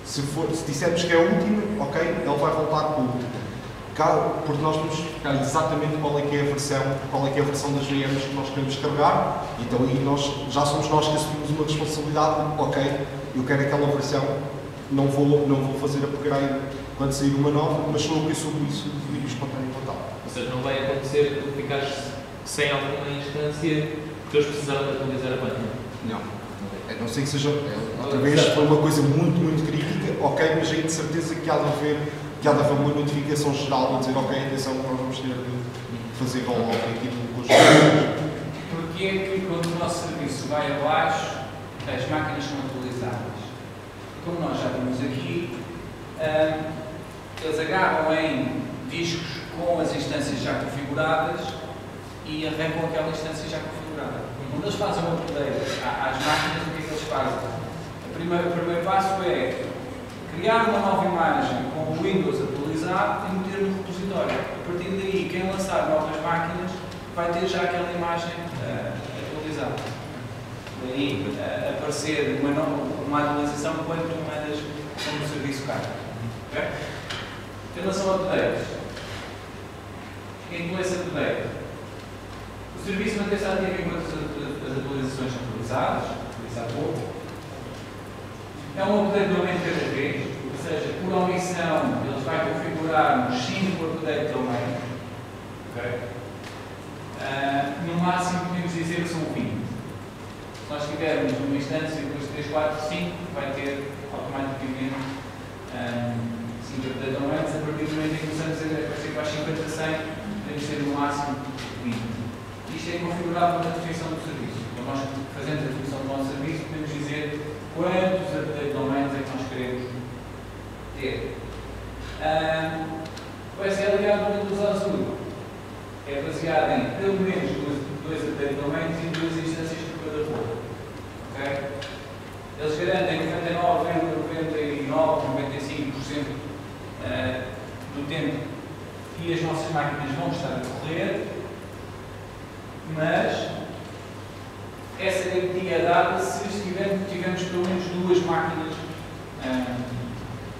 Se, for, se dissermos que é a última, ok, ele vai voltar com a última. Porque nós vamos explicar exatamente qual é que é a versão, qual é que é a versão das V Ms que nós queremos carregar. Então aí nós, já somos nós que assumimos uma responsabilidade, ok, eu quero aquela versão, não vou, não vou fazer a upgrade quando sair uma nova, mas sou eu que assumo isso de vídeo espontâneo total. Ou seja, não vai acontecer que tu ficares sem alguma instância porque eles precisaram de atualizar a máquina? Não. A não ser que seja, outra vez, foi uma coisa muito, muito crítica, ok, mas aí de certeza que há de haver, que há de haver uma notificação geral a dizer, ok, atenção, nós vamos ter de fazer com o aqui com os jogos. Porque é que quando o nosso serviço vai abaixo, as máquinas são atualizadas. Como nós já vimos aqui, hum, eles agarram em discos com as instâncias já configuradas e arrancam aquela instância já configurada. Quando eles fazem uma update às máquinas, o que é que eles fazem? O primeiro, o primeiro passo é criar uma nova imagem com o Windows atualizado e meter no repositório. A partir daí, quem lançar novas máquinas vai ter já aquela imagem uh, atualizada. Daí uh, aparecer uma, nova, uma atualização quando tu mandas como o serviço cai. Okay? Em relação a updates, quem conhece update? O serviço mantém-se ativo enquanto as atualizações são realizadas, isso há pouco. É um update do momento cada vez, ou seja, por omissão, eles vão configurar um X no update do momento. Okay? Uh, no máximo podemos dizer que são vinte. Se nós tivermos uma instância, depois três, quatro, cinco, vai ter automaticamente um, cinco. Portanto, não antes, a partir do momento em que começamos a fazer para as cinquenta, cem, podemos ter no máximo vinte. Isto é configurável na definição do serviço. Quando nós fazemos a definição do nosso serviço, podemos dizer quantos update domains é que nós queremos ter. Um, o S Q L ligado no Windows Azure é baseado em pelo menos dois update domains e duas instâncias por cada rol. Okay? Eles garantem noventa e nove, noventa e nove, noventa e cinco por cento uh, do tempo que as nossas máquinas vão estar a correr, mas essa garantia é dada se tivermos, tivermos pelo menos duas máquinas uh,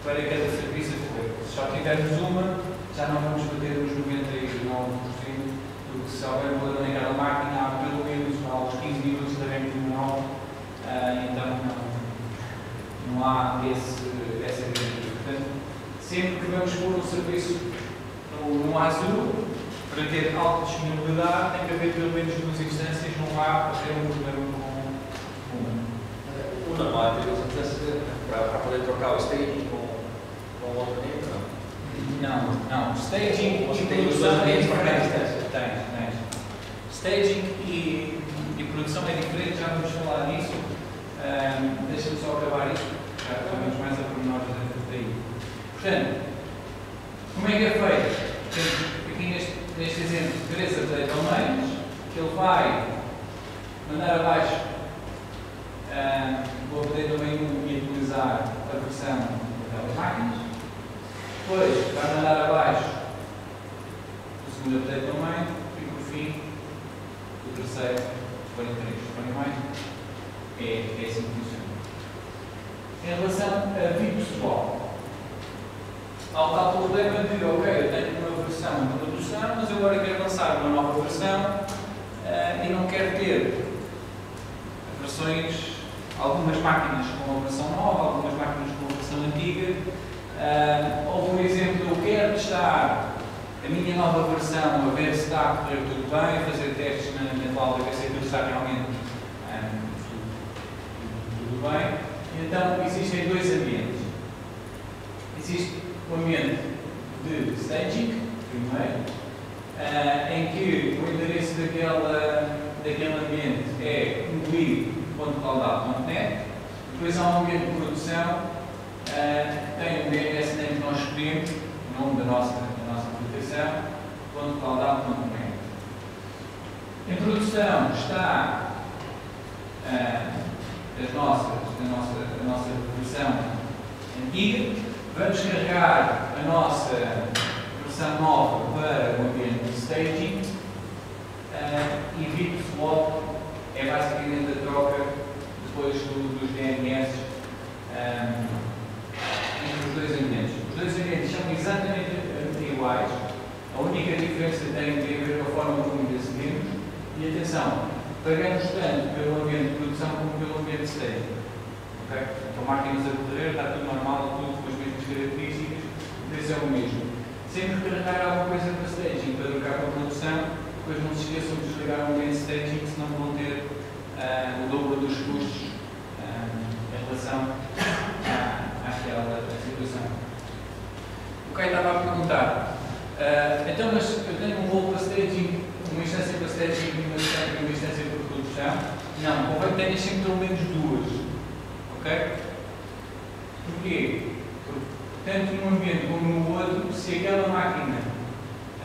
para cada serviço a correr. Se só tivermos uma, já não vamos bater os noventa e nove por cento. Se houver um problema em cada máquina, há pelo menos aos quinze minutos da rede terminal, então não, não há esse, essa garantia. Portanto, sempre que vamos pôr um serviço no, no Azure, para ter alta disponibilidade, tem que haver pelo menos duas instâncias, não há para ter um problema com uma. Uma, não há duas instâncias para poder trocar o staging com o outro nível, não? Não, não. Staging e produção é diferente. Tem. Staging e, e produção é diferente, já vamos falar nisso. Um, Deixa-me só acabar isto, já vamos mais a pormenor daí. Portanto, como é que é feito? Temos aqui neste, neste exemplo, três update domains, que ele vai mandar abaixo o update domain um e atualizar a versão daquelas máquinas. Depois, vai mandar abaixo o segundo update domain e, por fim, o terceiro, quarenta e três. Forem mais? É, é assim que funciona. Em relação a V I P Swap, ao tal problema de, ok, eu tenho uma versão de produção, mas eu agora quero lançar uma nova versão uh, e não quero ter versões, algumas máquinas com a versão nova, algumas máquinas com a versão antiga, uh, ou, por exemplo, eu quero testar a minha nova versão, a ver se está a correr tudo bem, fazer testes na, na cloud, a ver se aquilo está realmente hum, tudo, tudo bem. Então, existem dois ambientes. Existe o ambiente de staging, primeiro, uh, em que o endereço daquela, daquele ambiente é mobil ponto cloud ponto net. Depois há um ambiente de produção, uh, tem o D N S que nós escolhemos, o nome da nossa .cloud.net. Em produção está uh, as nossas, a, nossa, a nossa versão antiga. Vamos carregar a nossa versão nova para o ambiente de staging uh, e V I P Swap é basicamente a troca depois do, dos D N S um, entre os dois ambientes. Os dois ambientes são exatamente iguais. A única diferença tem a ver com a forma como decidimos e, atenção, pagamos tanto pelo ambiente de produção como pelo ambiente de staging. Okay? Então, máquinas a correr, está tudo normal, tudo com as mesmas características, o preço é o mesmo. Sempre que carregar alguma coisa para staging, para trocar para a produção, depois não se esqueçam de desligar o ambiente de staging, senão vão ter uh, o dobro dos custos uh, em relação à, àquela situação. O Caio estava a perguntar. Uh, então, mas eu tenho um rol para staging, uma instância para staging e uma instância para produção? Não, convém que tenhas sempre pelo menos duas. Ok? Porquê? Porque, tanto num ambiente como no outro, se aquela máquina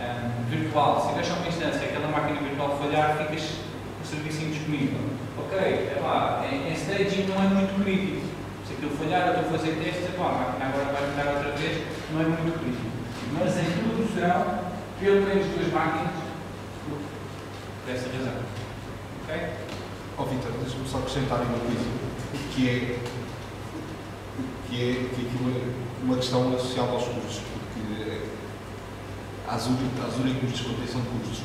um, virtual, se tiveres uma instância, aquela máquina virtual falhar, ficas com o serviço indisponível. Ok, é lá, em staging não é muito crítico. Se aquilo falhar, eu estou a fazer testes, é lá, a máquina agora vai falhar outra vez, não é muito crítico. Mas em produção, pelo menos duas máquinas, por essa razão. Ok? Ó, Vitor, deixa-me só acrescentar uma coisa, que é, que é, que é uma questão associada aos custos, porque a Azure, a Azure e custos de contenção de custos.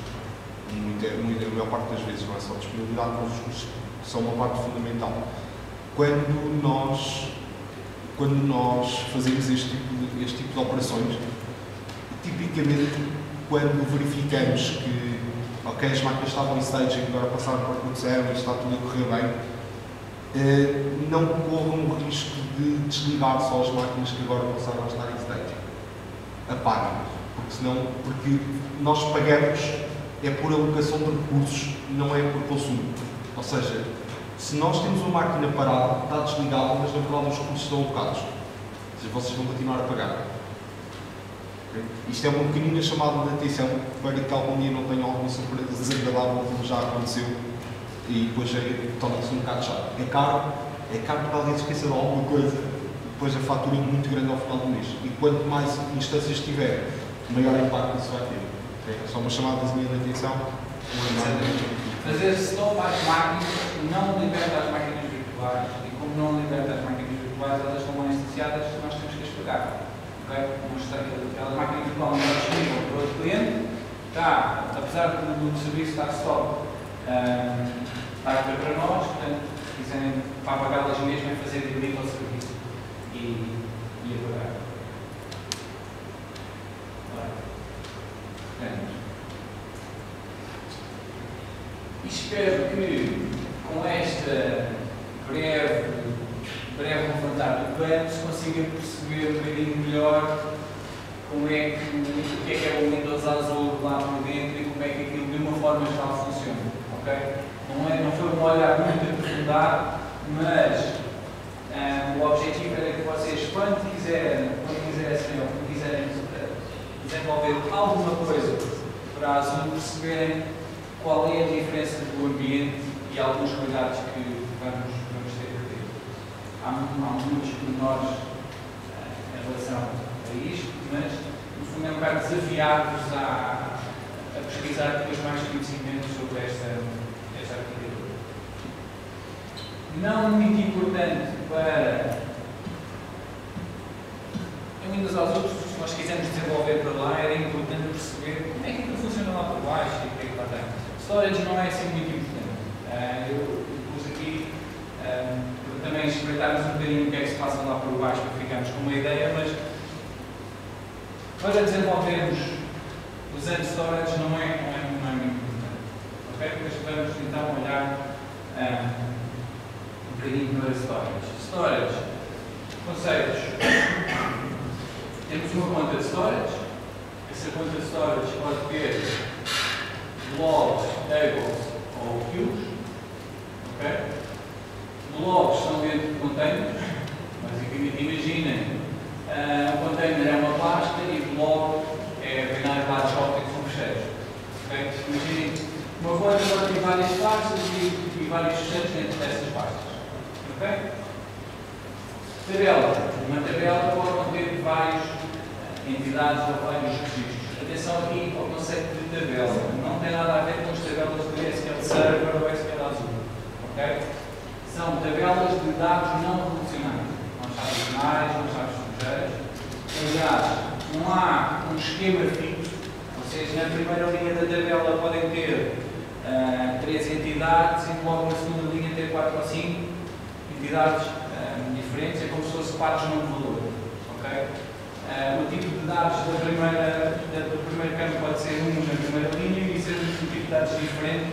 Muita, muita, a maior parte das vezes não é só disponibilidade, mas os custos são uma parte fundamental. Quando nós, quando nós fazemos este tipo de, este tipo de operações, tipicamente, quando verificamos que ok, as máquinas estavam em staging, agora passaram para o zero, está tudo a correr bem. Uh, não corram o risco de desligar só as máquinas que agora passaram a estar em staging. Apaguem-nas, porque senão, porque nós pagamos é por alocação de recursos, não é por consumo. Ou seja, se nós temos uma máquina parada, está desligada, mas na verdade os recursos estão alocados. Ou seja, vocês vão continuar a pagar. Isto é uma pequenina chamada de atenção para que algum dia não tenham alguma surpresa desagradável como já aconteceu e depois torna-se um bocado chato. É caro, é caro porque alguém se esqueça de alguma coisa e depois a fatura é muito grande ao final do mês. E quanto mais instâncias tiver, maior impacto isso vai ter. É só uma chamadazinha de atenção. Fazer stop às máquinas não liberta as máquinas virtuais e como não liberta as máquinas virtuais, elas estão mais associadas, nós temos que as pagar. Okay? A máquina virtual não é disponível para outro cliente, está, apesar do serviço estar só um, está para nós, portanto, se quiserem pagá-las mesmo é fazer dividir ao serviço e, e apagar. E espero que com esta breve, breve levantar do plano se consiga perceber um bocadinho melhor como é que, o que é que é o Windows Azure lá por dentro e como é que aquilo de uma forma geral funciona. Okay? Não, é, não foi um olhar muito aprofundado, mas um, o objetivo era que vocês, quando quiserem, quando quiserem, ou quando quiserem desenvolver alguma coisa para a Azure, perceberem qual é a diferença do ambiente e alguns cuidados que vamos, vamos ter que ter. Há, há muitos pormenores uh, em relação a isto, mas no fundo é um bocado desafiar-vos a, a pesquisar depois mais conhecimentos sobre esta, esta arquitetura. Não muito importante para a Windows Azure, se nós quisermos desenvolver para lá, era importante perceber como é que aquilo funciona lá por baixo e o que é que lá tem. Storage não é assim muito importante. Uh, eu pus aqui uh, para também espreitarmos um bocadinho o que é que se passa lá por baixo para ficarmos com uma ideia, mas para desenvolvermos usando storage não é, não é, não é muito importante. Ok? Mas vamos então olhar um, um bocadinho para storage. Storage, conceitos. Temos uma conta de storage. Essa conta de storage pode ter blobs, tables ou queues. Ok? Blobs são dentro de containers. Basicamente, imaginem. Uh, o container é uma pasta e o blob é apenas dados ópticos com fecheiros. Okay? Imaginem, uma conta pode ter várias pastas e, e vários fecheiros dentro dessas pastas. Okay? Tabela. Uma tabela pode conter várias entidades ou vários registros. Atenção aqui ao conceito de tabela. Não tem nada a ver com as tabelas do S Q L Server ou S Q L Azure. Okay? São tabelas de dados não relacionados. Não chaves finais, não chaves. Aliás, não há um esquema fixo, ou seja, na primeira linha da tabela podem ter uh, três entidades e logo na segunda linha ter quatro ou cinco entidades uh, diferentes, é como se fosse partes não de valor. Okay? Uh, o tipo de dados da primeira, da, do primeiro campo pode ser um na primeira linha e ser um tipo de dados diferente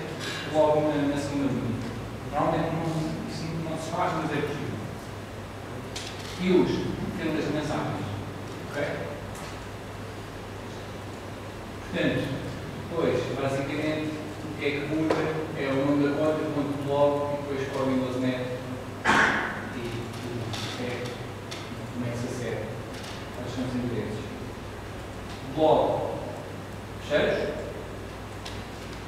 logo na, na segunda linha. Normalmente não, isso não se faz, mas é possível. E os temos as mensagens. Ok? Portanto, depois, basicamente, o que é que muda é o nome da conta, ponto blog, e depois para o Windows ponto net e tudo é como é que se acede. Quais são os endereços? Blog, fecheiros.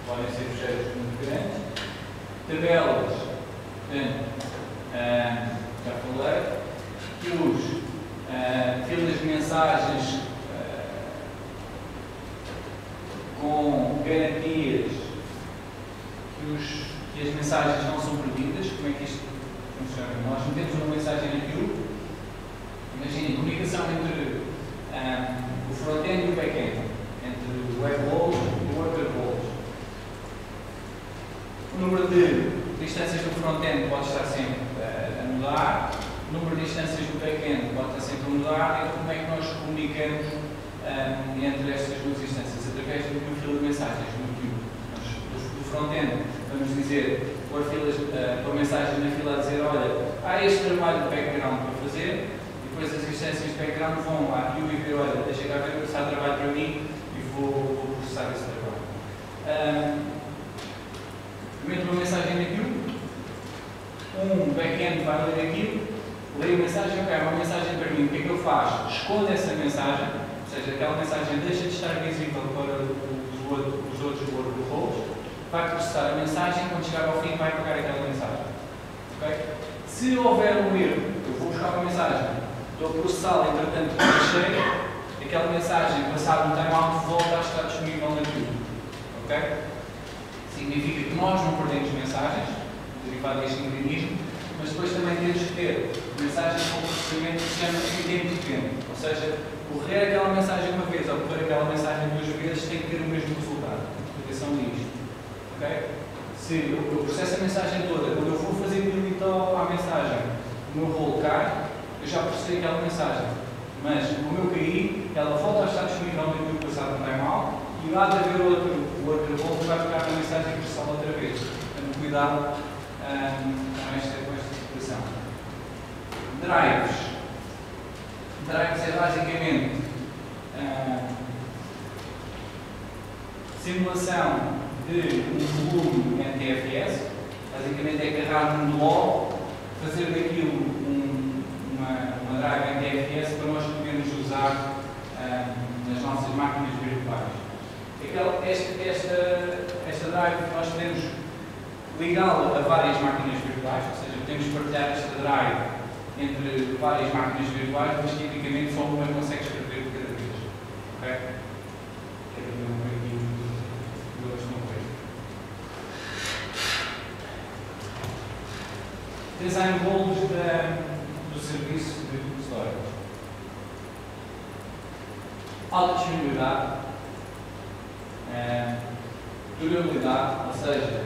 Podem ser fecheiros muito grandes. Tabelas. Portanto, ah, já falei. Que os Uh, filas de mensagens uh, com garantias que, os, que as mensagens não são perdidas. Como é que isto funciona? Nós metemos uma mensagem naquilo. Imaginem, comunicação entre um, o front-end e o back-end, entre o WebRoles e o WebRoles. O número de distâncias do front-end pode estar sempre uh, a mudar. O número de distâncias do back-end pode estar sempre a mudar e como é que nós comunicamos um, entre estas duas distâncias? Através de uma fila de mensagens, no queue. Nós front-end, vamos dizer, pôr, filas, uh, pôr mensagens na fila a dizer, olha, há este trabalho de background para fazer, e depois as instâncias de background vão à view e ver, olha, deixa cá ver, começar a trabalho para mim e vou, vou processar esse trabalho. Um, meto uma mensagem naquilo, um back-end vai ler aquilo, leio a mensagem, ok, uma mensagem para mim, o que é que eu faço? Escondo essa mensagem, ou seja, aquela mensagem deixa de estar visível para os outros, os outros WebRoles, vai processar a mensagem, quando chegar ao fim vai pagar aquela mensagem. Okay? Se houver um erro, eu vou buscar uma mensagem, estou a processá-la, entretanto, chega, aquela mensagem, passado um timeout, volta a estar disponível naquilo. Ok? Significa que nós não perdemos mensagens, derivado deste mecanismo, mas depois também temos que ter mensagens com processamento que se chama em tempo de tempo. Ou seja, correr aquela mensagem uma vez ou correr aquela mensagem duas vezes tem que ter o mesmo resultado. Atenção nisto. Okay? Se eu processo a mensagem toda, quando eu vou fazer delete à mensagem, o meu rol cai, eu já processei aquela mensagem. Mas, como eu caí, ela volta a estar disponível no meu passado, não é mal, e lá de haver outro. O outro rol vai ficar com a mensagem que pressão outra vez. Portanto, cuidado um, com esta, com esta situação. Drives. Drives é basicamente um, simulação de um volume N T F S. Basicamente é agarrar um blob, fazer daquilo um, uma, uma drive N T F S para nós podermos usar um, nas nossas máquinas virtuais. Esta, esta, esta drive nós podemos ligá-la a várias máquinas virtuais, ou seja, podemos partilhar esta drive entre várias máquinas virtuais, mas tipicamente só uma consegue escrever de cada vez. Ok? Design goals do serviço de repositórios. Alta disponibilidade. Uh, durabilidade, ou seja,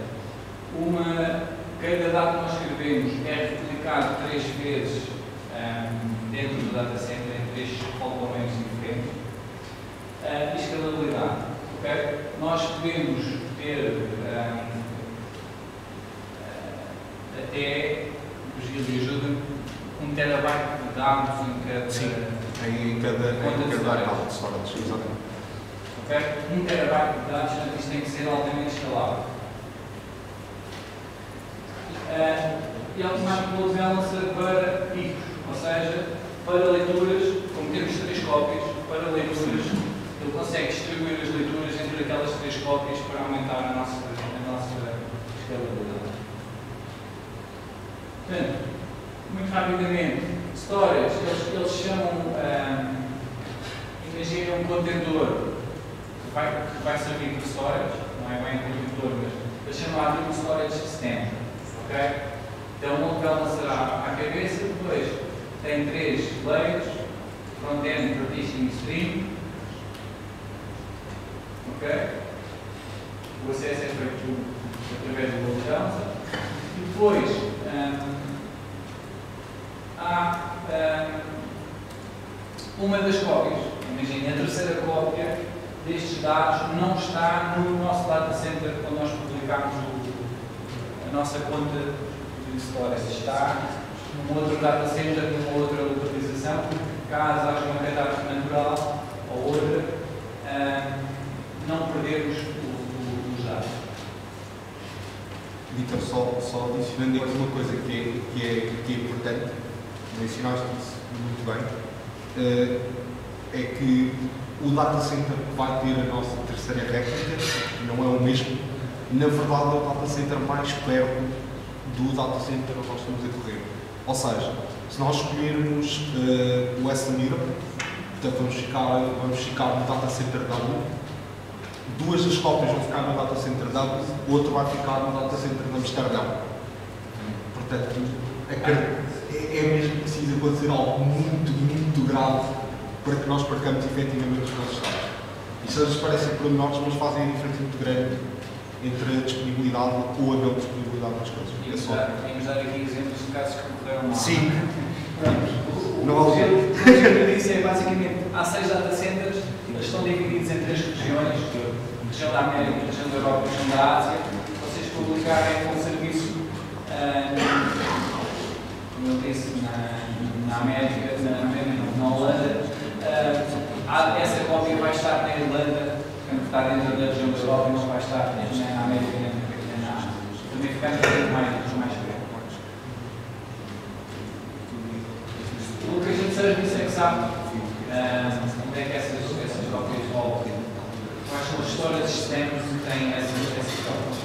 uma, cada dado que nós escrevemos é replicado três vezes um, dentro do data center em três componentes diferentes. Uh, escalabilidade. Okay? Nós podemos ter um, até, os guias me ajudam, um terabyte de dados em cada. Sim, em cada conta de storage, exatamente. um terabyte de dados, portanto isto tem que ser altamente escalável. Uh, e automático load balancer para picos, ou seja, para leituras, como temos três cópias, para leituras, ele consegue distribuir as leituras entre aquelas três cópias para aumentar a nossa, a nossa escalabilidade. Portanto, muito rapidamente, storage, eles, eles chamam, uh, imagina um contentor. Vai, vai servir para storage, não é bem contentor, mas é chamado de um storage system. Okay? Então, load balancer à cabeça, depois tem três layers: front-end, partition e stream. Okay? O acesso é feito através do load balancer. E depois hum, há hum, uma das cópias, imagina a terceira cópia. Destes dados não está no nosso data center quando nós publicarmos a nossa conta de storage. Está num outro data center, numa outra localização, caso haja uma catástrofe natural ou outra, uh, não perdermos os dados. Vitor, só, só adicionando aqui uma coisa que é, que é, que é importante, mencionaste isso muito bem, uh, é que o data center que vai ter a nossa terceira réplica não é o mesmo. Na verdade, é o data center mais perto do data center que nós estamos a correr. Ou seja, se nós escolhermos uh, Western Europe, portanto vamos ficar, vamos ficar no data center W, duas das cópias vão ficar no data center W, outro vai ficar no data center de Amsterdão. Portanto, é, é mesmo preciso acontecer algo muito, muito grave para que nós percamos efetivamente os nossos dados. E se eles parecem pormenores, mas fazem a diferença muito grande entre a disponibilidade ou a não disponibilidade das coisas. É só. Podemos dar aqui exemplos de casos que ocorreram mal. Sim. Pronto. Não vale. O que eu disse é basicamente: há seis data centers, eles estão divididos em três regiões: a região da América, a região da Europa e a região da Ásia. publicarem um serviço uh, como eu disse na, na América, na, América, na Holanda, uh, essa cópia vai estar na Irlanda, portanto está dentro da região da Europa e não vai estar na América e na África. Também ficamos um pouco mais, mais frequentes. O que a gente sabe disso é que sabe uh, onde é que essas, essas cópias voltam. Quais são as histórias de sistemas que têm essas, essas cópias?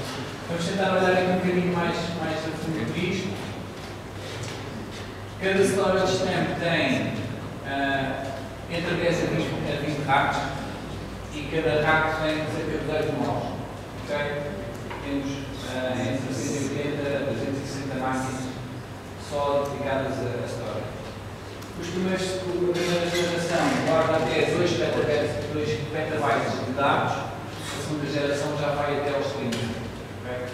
Vamos tentar olhar aqui um bocadinho mais, mais a fundo para isto. Cada história de sistema tem uh, entre dez a vinte racks e cada rack tem cerca de dois nodos. Okay? Temos uh, entre cento e oitenta a duzentas e sessenta máquinas só dedicadas à história. Os primeiros da primeira geração guarda até dois petabytes de dados, a segunda geração já vai até aos trinta. Okay?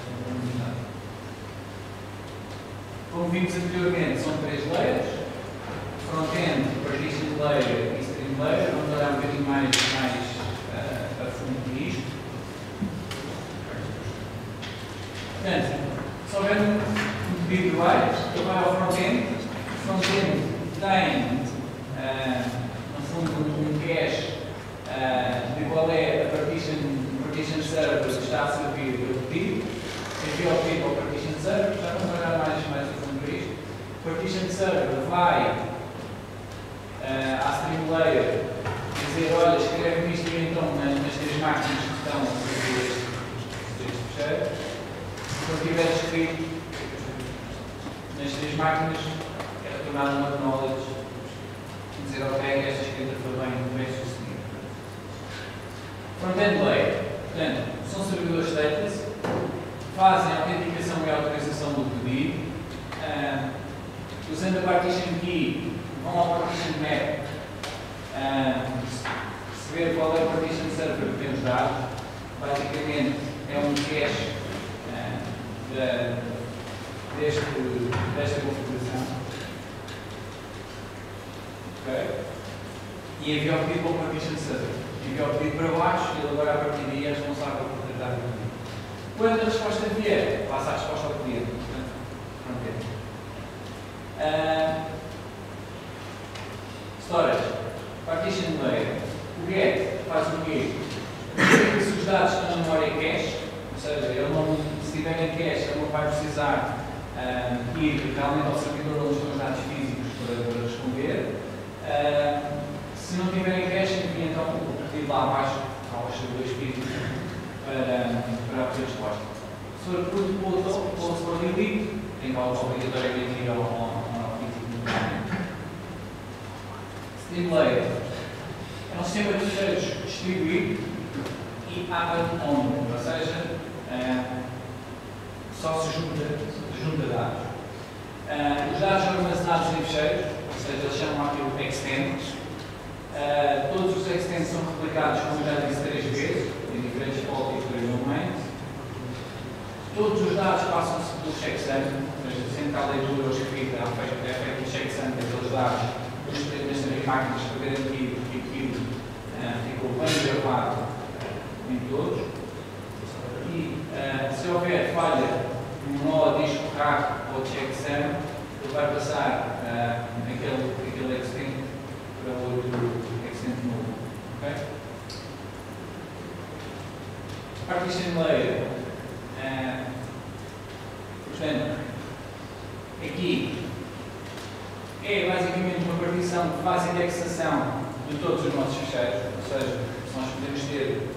Como vimos anteriormente, são três layers: front-end, partition layer e stream layer. Vamos olhar um bocadinho mais, mais uh, a fundo nisto. Portanto, se houver um pedido de layers, ele vai ao front-end. Front-end tem, uh, no fundo, um cache uh, de qual é a partition, partition server que está a servir o pedido. Envia o pedido ao partition server, já vamos olhar mais, mais a fundo para isto. O partition server vai uh, à stream layer dizer: olha, escreve-me isto então nas, nas três máquinas que estão a servir este fecheiro. Se não tiver escrito nas três máquinas, tornado uma knowledge, dizer ao que esta escrita foi bem, bem sucedida. Front-end layer, portanto, são servidores status, fazem a autenticação e a autorização do pedido, uh, usando a partition key, vão ao partition map, uh, perceber qual é o partition server que temos dado. Basicamente é um cache uh, de, deste, desta configuração. Okay. E enviar o pedido para o partition server. Enviar o pedido para baixo e ele agora a partir daí é responsável por tratar do pedido. Quando a resposta vier, passa a resposta ao cliente. Portanto, uh, storage. Partition layer. O get faz o quê? Se os dados estão na memória cache, ou seja, ele não, se tiver em cache, ele não vai precisar uh, ir realmente ao servidor onde estão os dados físicos para, para responder. Uh, se não tiverem cache, envia então o pedido lá abaixo aos servidores físicos para, para a resposta. Se for produto ou outro, ou se for delete, tem que obrigatoriamente ir ao físico. Stream layer é um sistema de fecheiros distribuído e abandonado, ou seja, uh, só se junta, se junta dados. Uh, os dados são armazenados em fecheiros. Ou seja, eles chamam aquilo extends. Uh, todos os extends são replicados, como já disse, três vezes, em diferentes políticos para o momento. Todos os dados passam-se pelo checksum, ou seja, sempre a leitura ou escrita, é feito o checksum daqueles dados nas três máquinas para garantir que aquilo uh, ficou bem gravado uh, em todos. E uh, se houver falha no nó, disco, rack ou checksum, ele vai passar Uh, aquele, aquele extend para o outro extend novo. Okay? Partition layer. Uh, portanto, aqui é basicamente uma partição que faz indexação de todos os nossos fecheiros. Ou seja, se nós podemos ter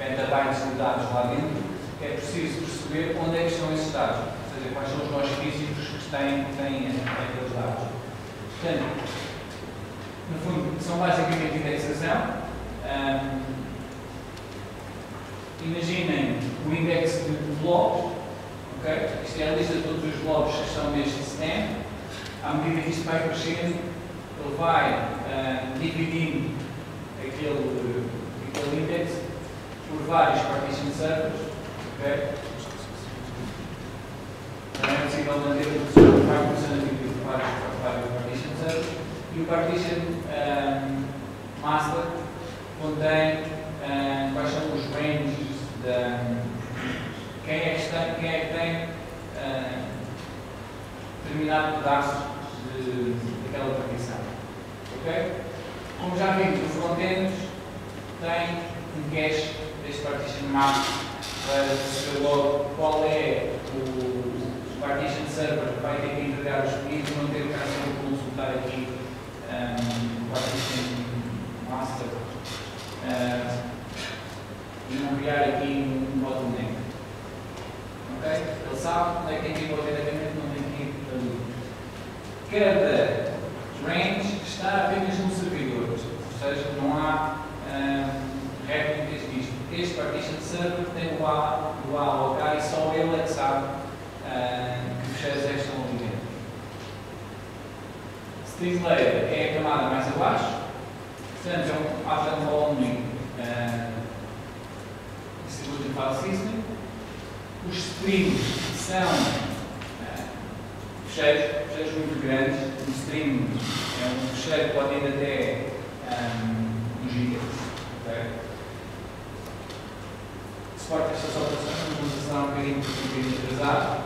petabytes de dados lá dentro, é preciso perceber onde é que estão esses dados. Ou seja, quais são os nós físicos que têm, têm aqueles dados. Portanto, no fundo, são basicamente indexação. Um, imaginem o index de blobs. Okay? Isto é a lista de todos os blobs que estão neste stem. À medida que isto vai crescendo, ele vai uh, dividindo aquele, aquele index por vários partition servers. Okay? Também é possível manter o que vai funcionando aqui por vários partition servers. E o partition um, master contém um, quais são os ranges da, quem é que tem, quem é que tem ah, determinado pedaço de, daquela partição. Ok? Como já vimos, o frontend tem um cache deste partition map para saber logo qual é o partition server que vai ter que entregar os pedidos, não ter caso de consultar aqui um, o partition master uh, e não criar aqui um bottom neck. Ok? Ele sabe onde é que tem que ir verdadeiramente, não tem que ir para ali. Cada range está apenas no servidor, ou seja, não há um, réplicas disto. Este partition server tem o A, o A ao K e só ele é que sabe uh, que fecheiros é que estão ali dentro. String layer é a camada mais abaixo, portanto é um after only distributed file system. Os strings são uh, fecheiros, fecheiros muito grandes. Um string é um fecheiro que pode ir até um giga. Okay? Suporta estas operações, vamos acelerar um bocadinho porque um bocadinho atrasado.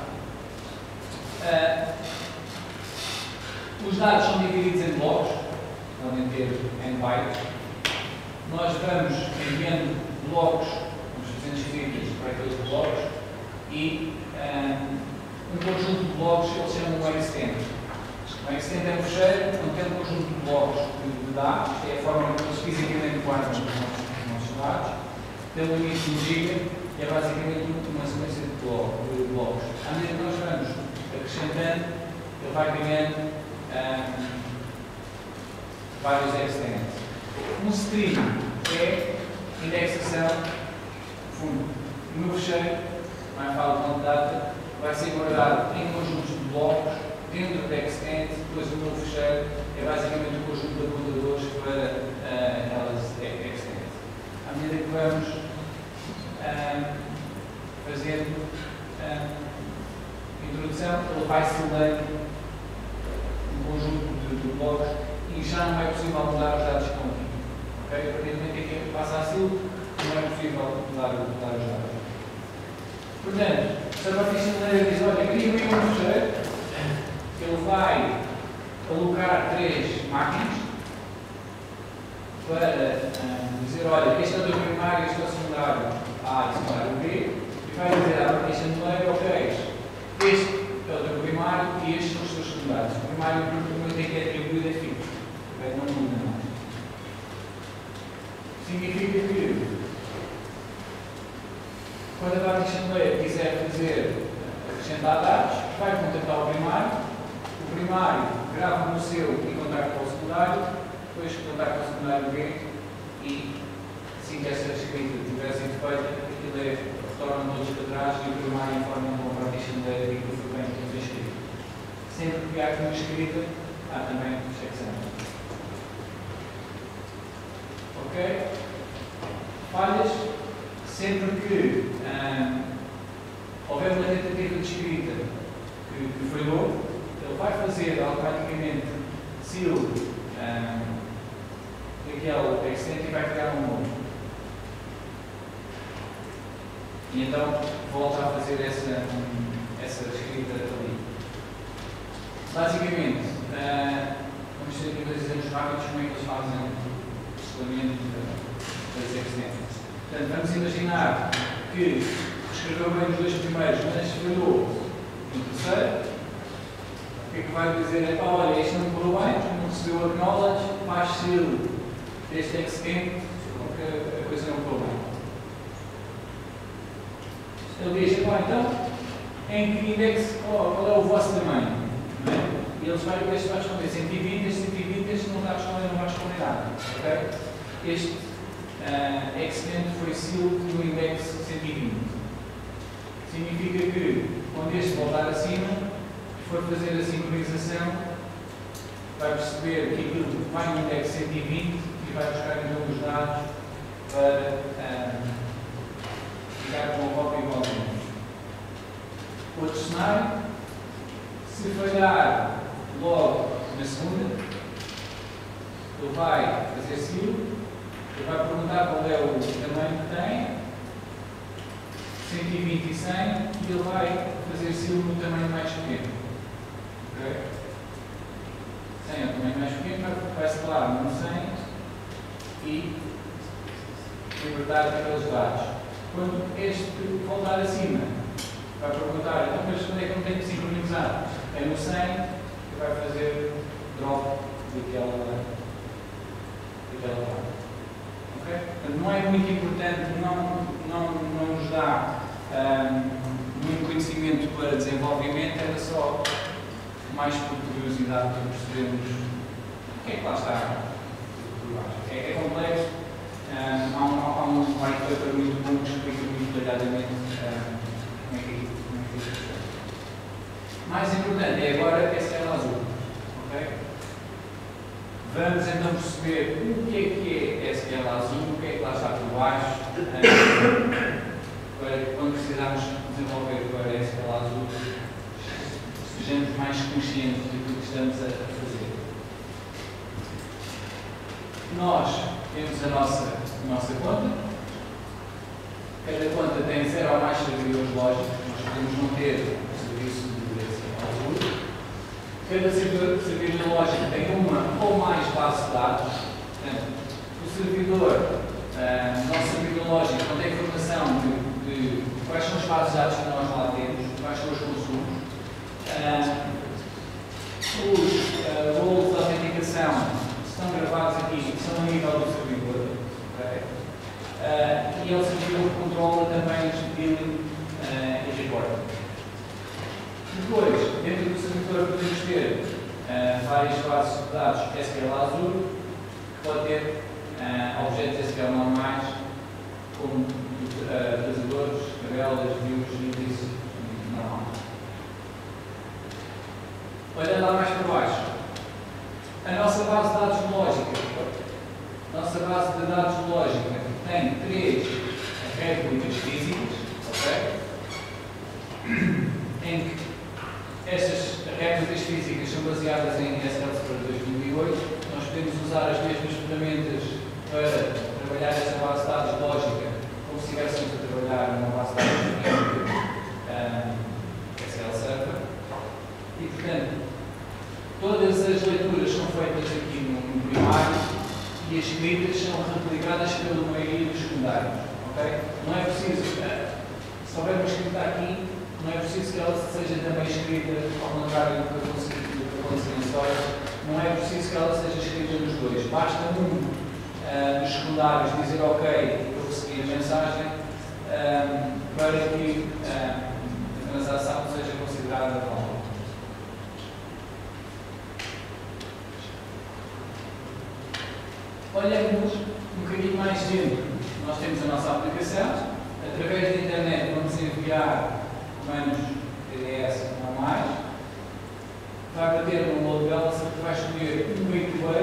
Uh, os dados são divididos em blocos, podem ter em bytes. Nós vamos enviando blocos, uns trezentos fitas para aqueles blocos, e um, um conjunto de blocos que eles chamam de extent. O extent é um fecheiro, não tem um conjunto de blocos de dados, é a forma que eles fisicamente guardam os nossos dados, tem um limite de giga, e é basicamente uma sequência de blocos. À medida que nós vamos acrescentando, ele vai ganhando um, vários extents. Um string é indexação fundo. No fecheiro, mais falo de data, vai ser guardado em conjuntos de blocos dentro da extent, depois o novo fecheiro é basicamente um conjunto de apontadores para aquelas uh, extents. À medida que vamos uh, fazendo uh, introdução, ele vai selando um conjunto de, de blocos e já não é possível mudar os dados com aqui. Okay? A partir do momento em que passa a silva, não é possível mudar, mudar os dados. Portanto, se a partition layer diz, olha, cria-me um fecheiro, ele vai alocar três máquinas para um, dizer, olha, este é o teu primário, este é o secundário A e o secundário B, e vai dizer à partition layer, ok, este é o teu primário e estes são os teus secundários. O primário, no momento em que é atribuído, é fixo. Não muda mais. Significa que quando a partition layer quiser fazer acrescentar dados, vai contactar o primário, o primário grava no seu e contacta o secundário, depois contacta o secundário B e assim que essa escrita tiver sido feita, aquilo é retorna todos para trás e o primário informa uma partition layer e que foi bem que escrito. Sempre que há aqui uma escrita, há também um checksum. Ok? Falhas, sempre que hum, houver uma tentativa de escrita que, que falhou, ele vai fazer automaticamente seal hum, daquele extente e vai criar um novo. E então volta a fazer essa, essa escrita ali. Basicamente, hum, vamos ter aqui dois exemplos rápidos como é que eles fazem. Portanto, vamos imaginar que escreveu bem os dois primeiros, mas falhou no terceiro. O que é que vai dizer? É pá, olha, este não correu bem, não recebeu acknowledge, mais seal deste extent, porque a coisa não correu bem. Ele diz, pá, então, em que index, qual, qual é o vosso tamanho? E eles vão responder cento e vinte, cento e vinte, este não está a responder, não vai responder nada. Okay? Este uh, extend foi sealed no index cento e vinte. Significa que, quando este voltar acima, se for fazer a sincronização, vai perceber que aquilo vai no index cento e vinte e vai buscar então os dados para uh, ficar com a cópia igual a menos. Outro cenário, se falhar logo na segunda, ele vai fazer seal. Ele vai perguntar qual é o tamanho que tem, cento e vinte e cem, e ele vai fazer C I L no tamanho mais pequeno. Ok? cem é o tamanho mais pequeno, vai separar no cem e libertar daqueles dados. Quando este voltar acima, vai perguntar, então, mas onde é que eu tenho que sincronizar? É no cem que vai fazer drop daquela, daquela parte. Okay? Não é muito importante, não, não, não nos dá um, muito conhecimento para desenvolvimento, era só mais por curiosidade para percebermos o que é que lá está por baixo. É, é complexo, um, há um, há um paper muito bom que explica muito detalhadamente como é que é isto funciona. Mais importante é agora S Q L Azure. Okay? Vamos então perceber o que é que é S Q L Azure, o que é que lá está por baixo, para quando precisarmos desenvolver agora S Q L Azure, sejamos mais conscientes do que estamos a fazer. Nós temos a nossa, a nossa conta, cada conta tem zero ou mais servidores lógicos, nós podemos não ter o serviço de S Q L Azure. Cada servidor lógico tem uma ou mais base de dados. Portanto, o servidor, uh, nosso servidor lógico, não tem informação de, de quais são as bases de dados que nós lá temos, quais são os consumos. Uh, os uh, roles de autenticação estão gravados aqui, são a nível do servidor. Okay? Uh, e é o servidor que controla também os billing uh, e reporting. Depois, dentro do servidor, podemos ter uh, várias bases de dados S Q L Azure, que pode ter uh, objetos S Q L normais, como trazedores, uh, tabelas, views, índices, normal. Olhando lá mais para baixo, a nossa base de dados lógica. Nossa base de dados lógica tem três réplicas físicas, ok? Em que estas réplicas físicas são baseadas em S S L Server dois mil e oito. Nós podemos usar as mesmas ferramentas para trabalhar essa base de dados lógica, como se estivéssemos a trabalhar numa base de dados um, S S L Server. E, portanto, todas as leituras são feitas aqui no primário e as escritas são replicadas pela maioria dos secundários. Okay? Não é preciso, se houver uma escrita aqui, não é preciso que ela seja também escrita, ao contrário do que aconteceu em Sóis, não é preciso que ela seja escrita nos dois. Basta um uh, dos secundários dizer ok, eu recebi a mensagem, um, para que uh, a transação seja considerada válida. Olhemos um bocadinho mais dentro. Nós temos a nossa aplicação, através da internet vamos enviar menos T D S ou mais, vai bater um Load Balancer que vai escolher um gateway e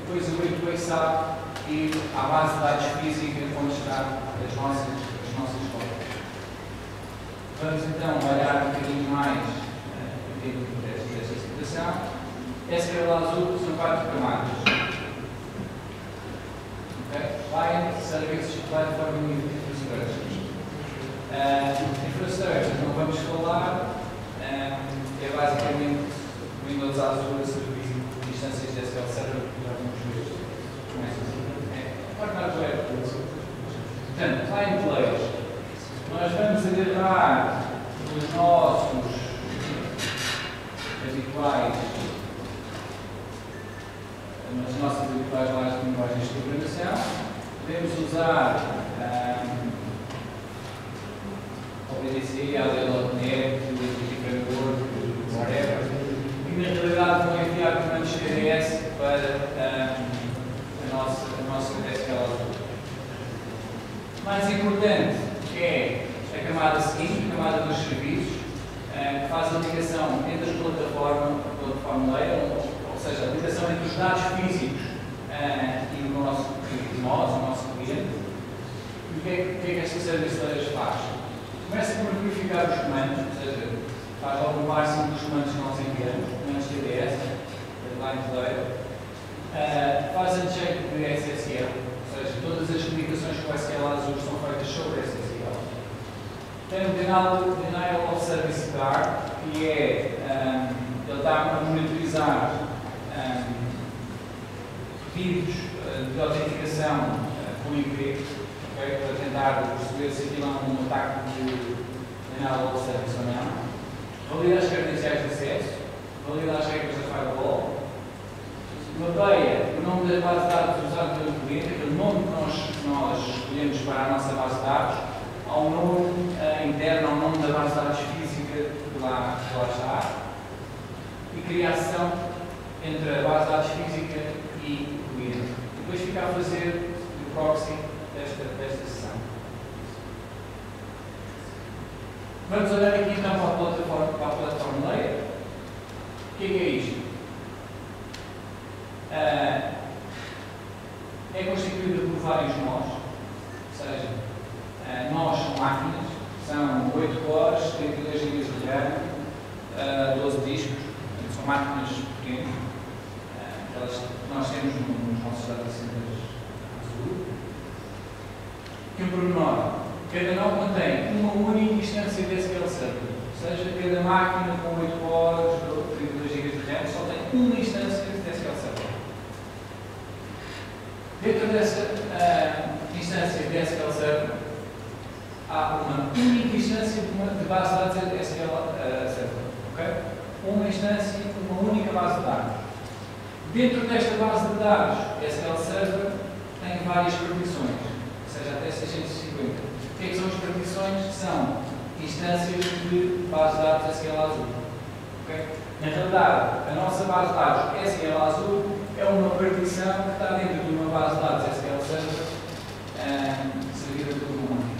depois o gateway sabe ir à base de dados física onde está as nossas, as nossas contas. Vamos então olhar um bocadinho mais uh, dentro desta situação. S Q L Azure são quatro camadas. Okay? Client, Services, Platform e Infrastructure. Uh, Infrastructure, não vamos falar, uh, é basicamente Windows Azure a servir instâncias de S Q L Server que já vamos ver. Portanto, client layers, nós vamos agarrar os nossos habituais, as nossas habituais lá de linguagens de programação, podemos usar um, O B D C, A D L ponto net, whatever, e na realidade vão enviar comandos T D S para um, a nossa, a nossa S Q L Azure. Mais importante é a camada seguinte, a camada dos serviços, uh, que faz a ligação entre as plataformas, a plataforma layer, ou seja, a ligação entre os dados físicos uh, e o nosso, nós, o nosso cliente. E o que é que estas service layers faz? Começa por verificar os comandos, ou seja, faz algum parsing dos comandos que nós enviamos, comandos T D S, deadline layer, uh, faz um check de S S L, ou seja, todas as comunicações com S Q L Azure são feitas sobre S S L. Tem o Denial of Service Guard, que é, um, ele está a monitorizar um, pedidos de autenticação uh, por I P, okay, para tentar perceber se aquilo é um ataque de Denial of Service ou não. Valida as credenciais de acesso, valida as regras da firewall, mapeia o nome da base de dados usada pelo cliente, aquele nome que nós, nós escolhemos para a nossa base de dados, ao nome uh, interno, ao nome da base de dados física que lá, que lá está, e cria ação entre a base de dados física e o cliente. Depois fica a fazer o proxy desta, desta sessão. Vamos olhar aqui então para a plataforma, para a plataforma layer. O que é, que é isto? Uh, é constituída por vários nós, ou seja, Uh, nós são máquinas, são oito cores, trinta e dois gigas de RAM, uh, doze discos, são máquinas pequenas. Uh, elas, nós temos nos nossos data centers Azure. E o pormenor, cada nó contém uma única instância de S Q L Server, ou seja, cada máquina com oito cores, trinta e dois gigas de RAM, só tem uma instância de S Q L Server. Dentro dessa uh, instância de S Q L Server, há uma única instância de base de dados de S Q L uh, Server, ok? Uma instância, uma única base de dados. Dentro desta base de dados S Q L Server tem várias partições, ou seja, até seiscentos e cinquenta. O que é que são as partições? São instâncias de base de dados S Q L Azure, ok? Na realidade, a nossa base de dados S Q L Azure é uma partição que está dentro de uma base de dados S Q L Server um, servida por uma única.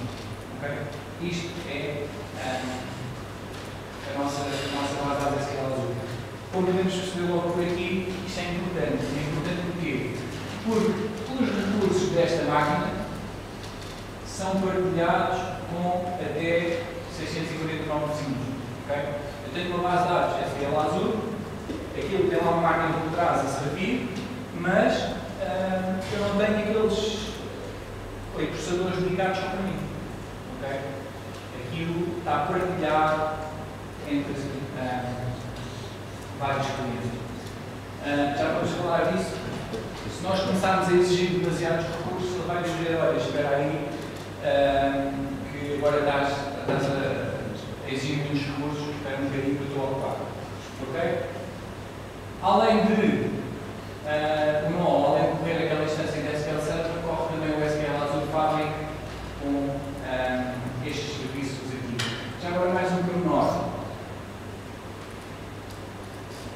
Isto é um, a nossa base de S Q L Azure. Como podemos perceber logo por aqui, isto é importante. É importante porquê? Porque os recursos desta máquina são partilhados com até seiscentos e quarenta e nove vizinhos. Okay? Eu tenho uma base de dados S Q L Azure, aquilo tem lá uma máquina por trás a servir, mas um, eu não tenho aqueles oi, processadores ligados para mim. Okay? Aquilo está partilhado entre uh, vários clientes. Uh, já vamos falar disso. Se nós começarmos a exigir demasiados recursos, ele vai dizer: olha, espera aí, uh, que agora estás, estás a exigir muitos recursos, espera um bocadinho que eu estou ocupado. Ok? Além de uh, o nó, além de correr aquela instância de S Q L Server, corre também o S Q L Azure Fabric com Um, estes serviços aqui. Já agora mais um pormenor.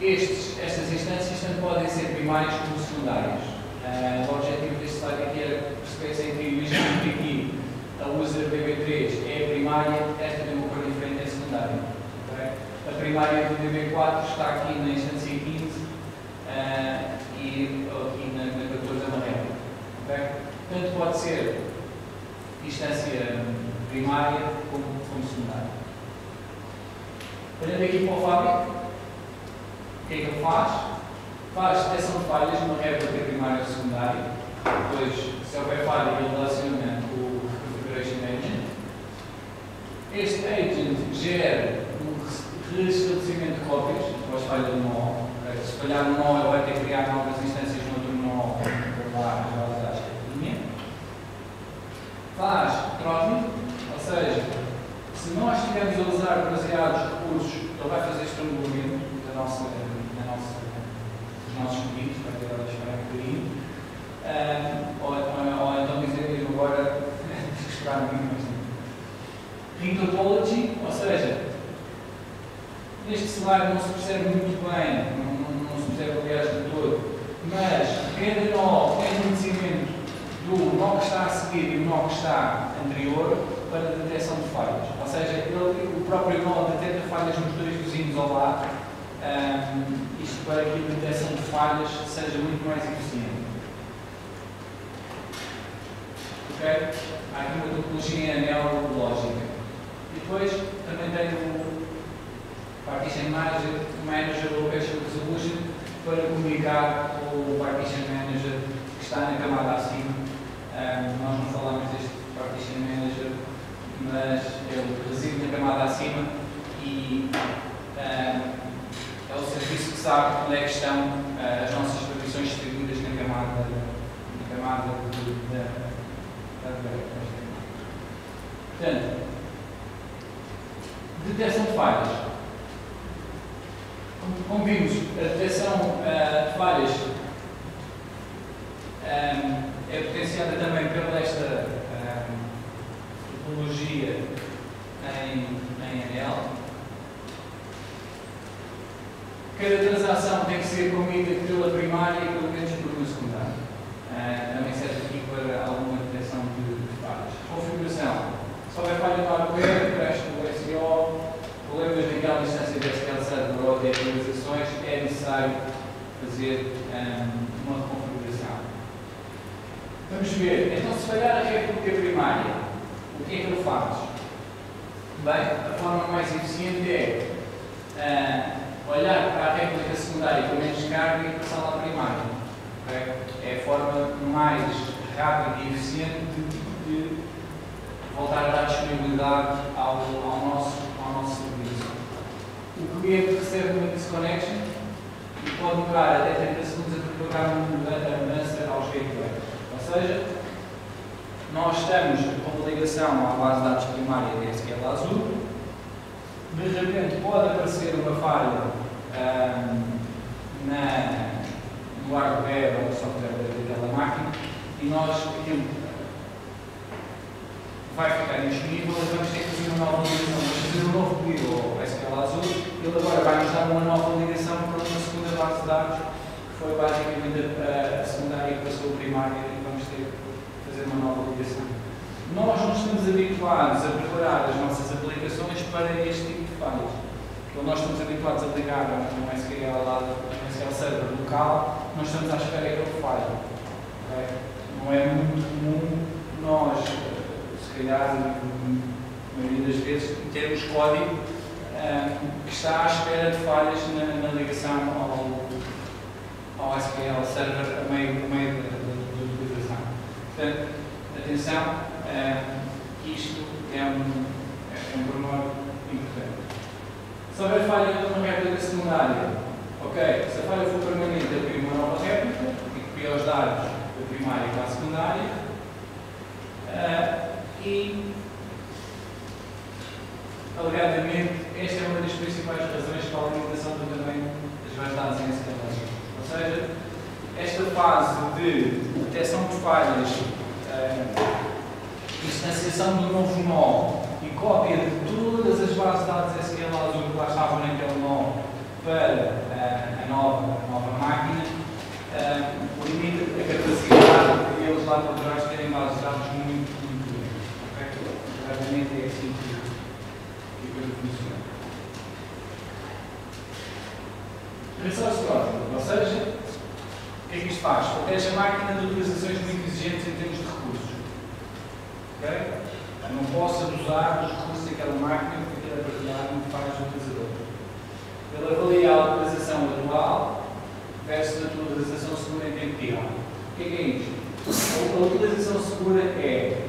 Estes, estas instâncias tanto podem ser primárias como secundárias. Uh, o objetivo deste slide aqui era perceber se entre isto e aqui a user D B três é a primária, esta tem uma cor diferente, é secundária. Okay? A primária do D B quatro está aqui na instância quinze uh, e aqui na, na catorze amarela. Okay? Tanto pode ser instância primária como, como secundária. Olhando aqui para o Fabric, o que é que ele faz? Faz detecção de falhas numa réplica primária ou secundária. Depois, se houver falha, ele relaciona o Configuration Agent. Este agent gera um restabelecimento de cópias após falha do nó. Se falhar no nó, ele vai ter que criar novas instâncias no outro nó para lá, para lá. Faz trónico, ou seja, se nós estivermos a usar demasiados recursos, ele vai fazer este movimento da nossa, da nossa, dos nossos pedidos, para que ela espera um bocadinho. Um, ou, ou, ou então dizer agora, esperar um bocadinho mais tempo. Ring topology, ou seja, neste slide não se percebe muito bem, não, não, não se percebe aliás de todo, mas cada nó tem conhecimento do nó que está a seguir e o nó que está anterior para a detecção de falhas. Ou seja, ele, o próprio nó detecta falhas nos dois vizinhos ao lado, um, isto para que a detecção de falhas seja muito mais eficiente. Okay? Há aqui uma topologia anel-lógica. E depois também tem o Partition Manager, Manager Location Resolution, para comunicar com o Partition Manager que está na camada acima. Um, nós não falámos deste Partition Manager mas ele reside na camada acima e uh, é o serviço que sabe onde é que estão uh, as nossas permissões distribuídas na camada, na camada de, da, da, da. Portanto, detecção de falhas. Como vimos, a detecção uh, de falhas um, é potenciada também pela esta um, topologia em, em anel. Cada transação tem que ser comida pela primária e pelo menos por uma secundária. Uh, também serve aqui para alguma detecção de, de falhas. Configuração. Se houver falha no hardware, crash do S E O, problemas ligados à instância de S Q L Server ou de atualizações, é necessário fazer um, uma reconfiguração. Vamos ver. Então, se falhar a réplica primária, o que é que eu faço? Bem, a forma mais eficiente é uh, olhar para a réplica secundária com menos carga e passá-la à primária. Okay? É a forma mais rápida e eficiente de, de voltar a dar disponibilidade ao, ao nosso. O cliente recebe uma disconnection e pode demorar até trinta segundos a propagar uma mudança aos gateways. Ou seja, nós estamos com ligação à base de dados primária da S Q L Azure, de repente pode aparecer uma falha um, na, no hardware ou no software daquela máquina e nós aquilo vai ficar disponível, vamos ter que fazer uma nova ligação, vamos fazer um novo pedido ao S Q L Azure. Ele agora vai nos dar uma nova ligação para uma segunda base de dados, que foi basicamente a, a secundária que passou a primária, e vamos ter que fazer uma nova ligação. Nós não estamos habituados a preparar as nossas aplicações para este tipo de falhas. Então, nós estamos habituados a aplicar um S Q L Server local, nós estamos à espera que ele falhe. Okay? Não é muito comum nós, se calhar, na maioria das vezes, termos código Um, que está à espera de falhas na, na ligação ao, ao S Q L Server a meio, a meio da, da utilização. Portanto, atenção, um, que isto é um, é um pormenor importante. Se houver falha numa réplica secundária, ok, se a falha for permanente, abrir uma nova réplica e copiar os dados da primária para a secundária. Uh, e, alegadamente, esta é uma das principais razões para a limitação do tamanho das bases de dados em S Q L Azure. Ou seja, esta fase de detecção de falhas, uh, instanciação do novo nó e cópia de todas as bases de dados em S Q L Azure que lá estavam naquele nó para uh, a, nova, a nova máquina, uh, limita a capacidade de eles lá para trás terem bases de dados muito, muito grandes. Okay? Alegadamente é assim que Resource Control, ou seja, o que é que isto faz? Protege a máquina de utilizações muito exigentes em termos de recursos. Okay? Eu não posso abusar dos recursos daquela máquina porque aquela partilhada não faz o utilizador. Ele avalia a utilização atual versus a utilização segura em tempo real. O que é que é isto? A utilização segura é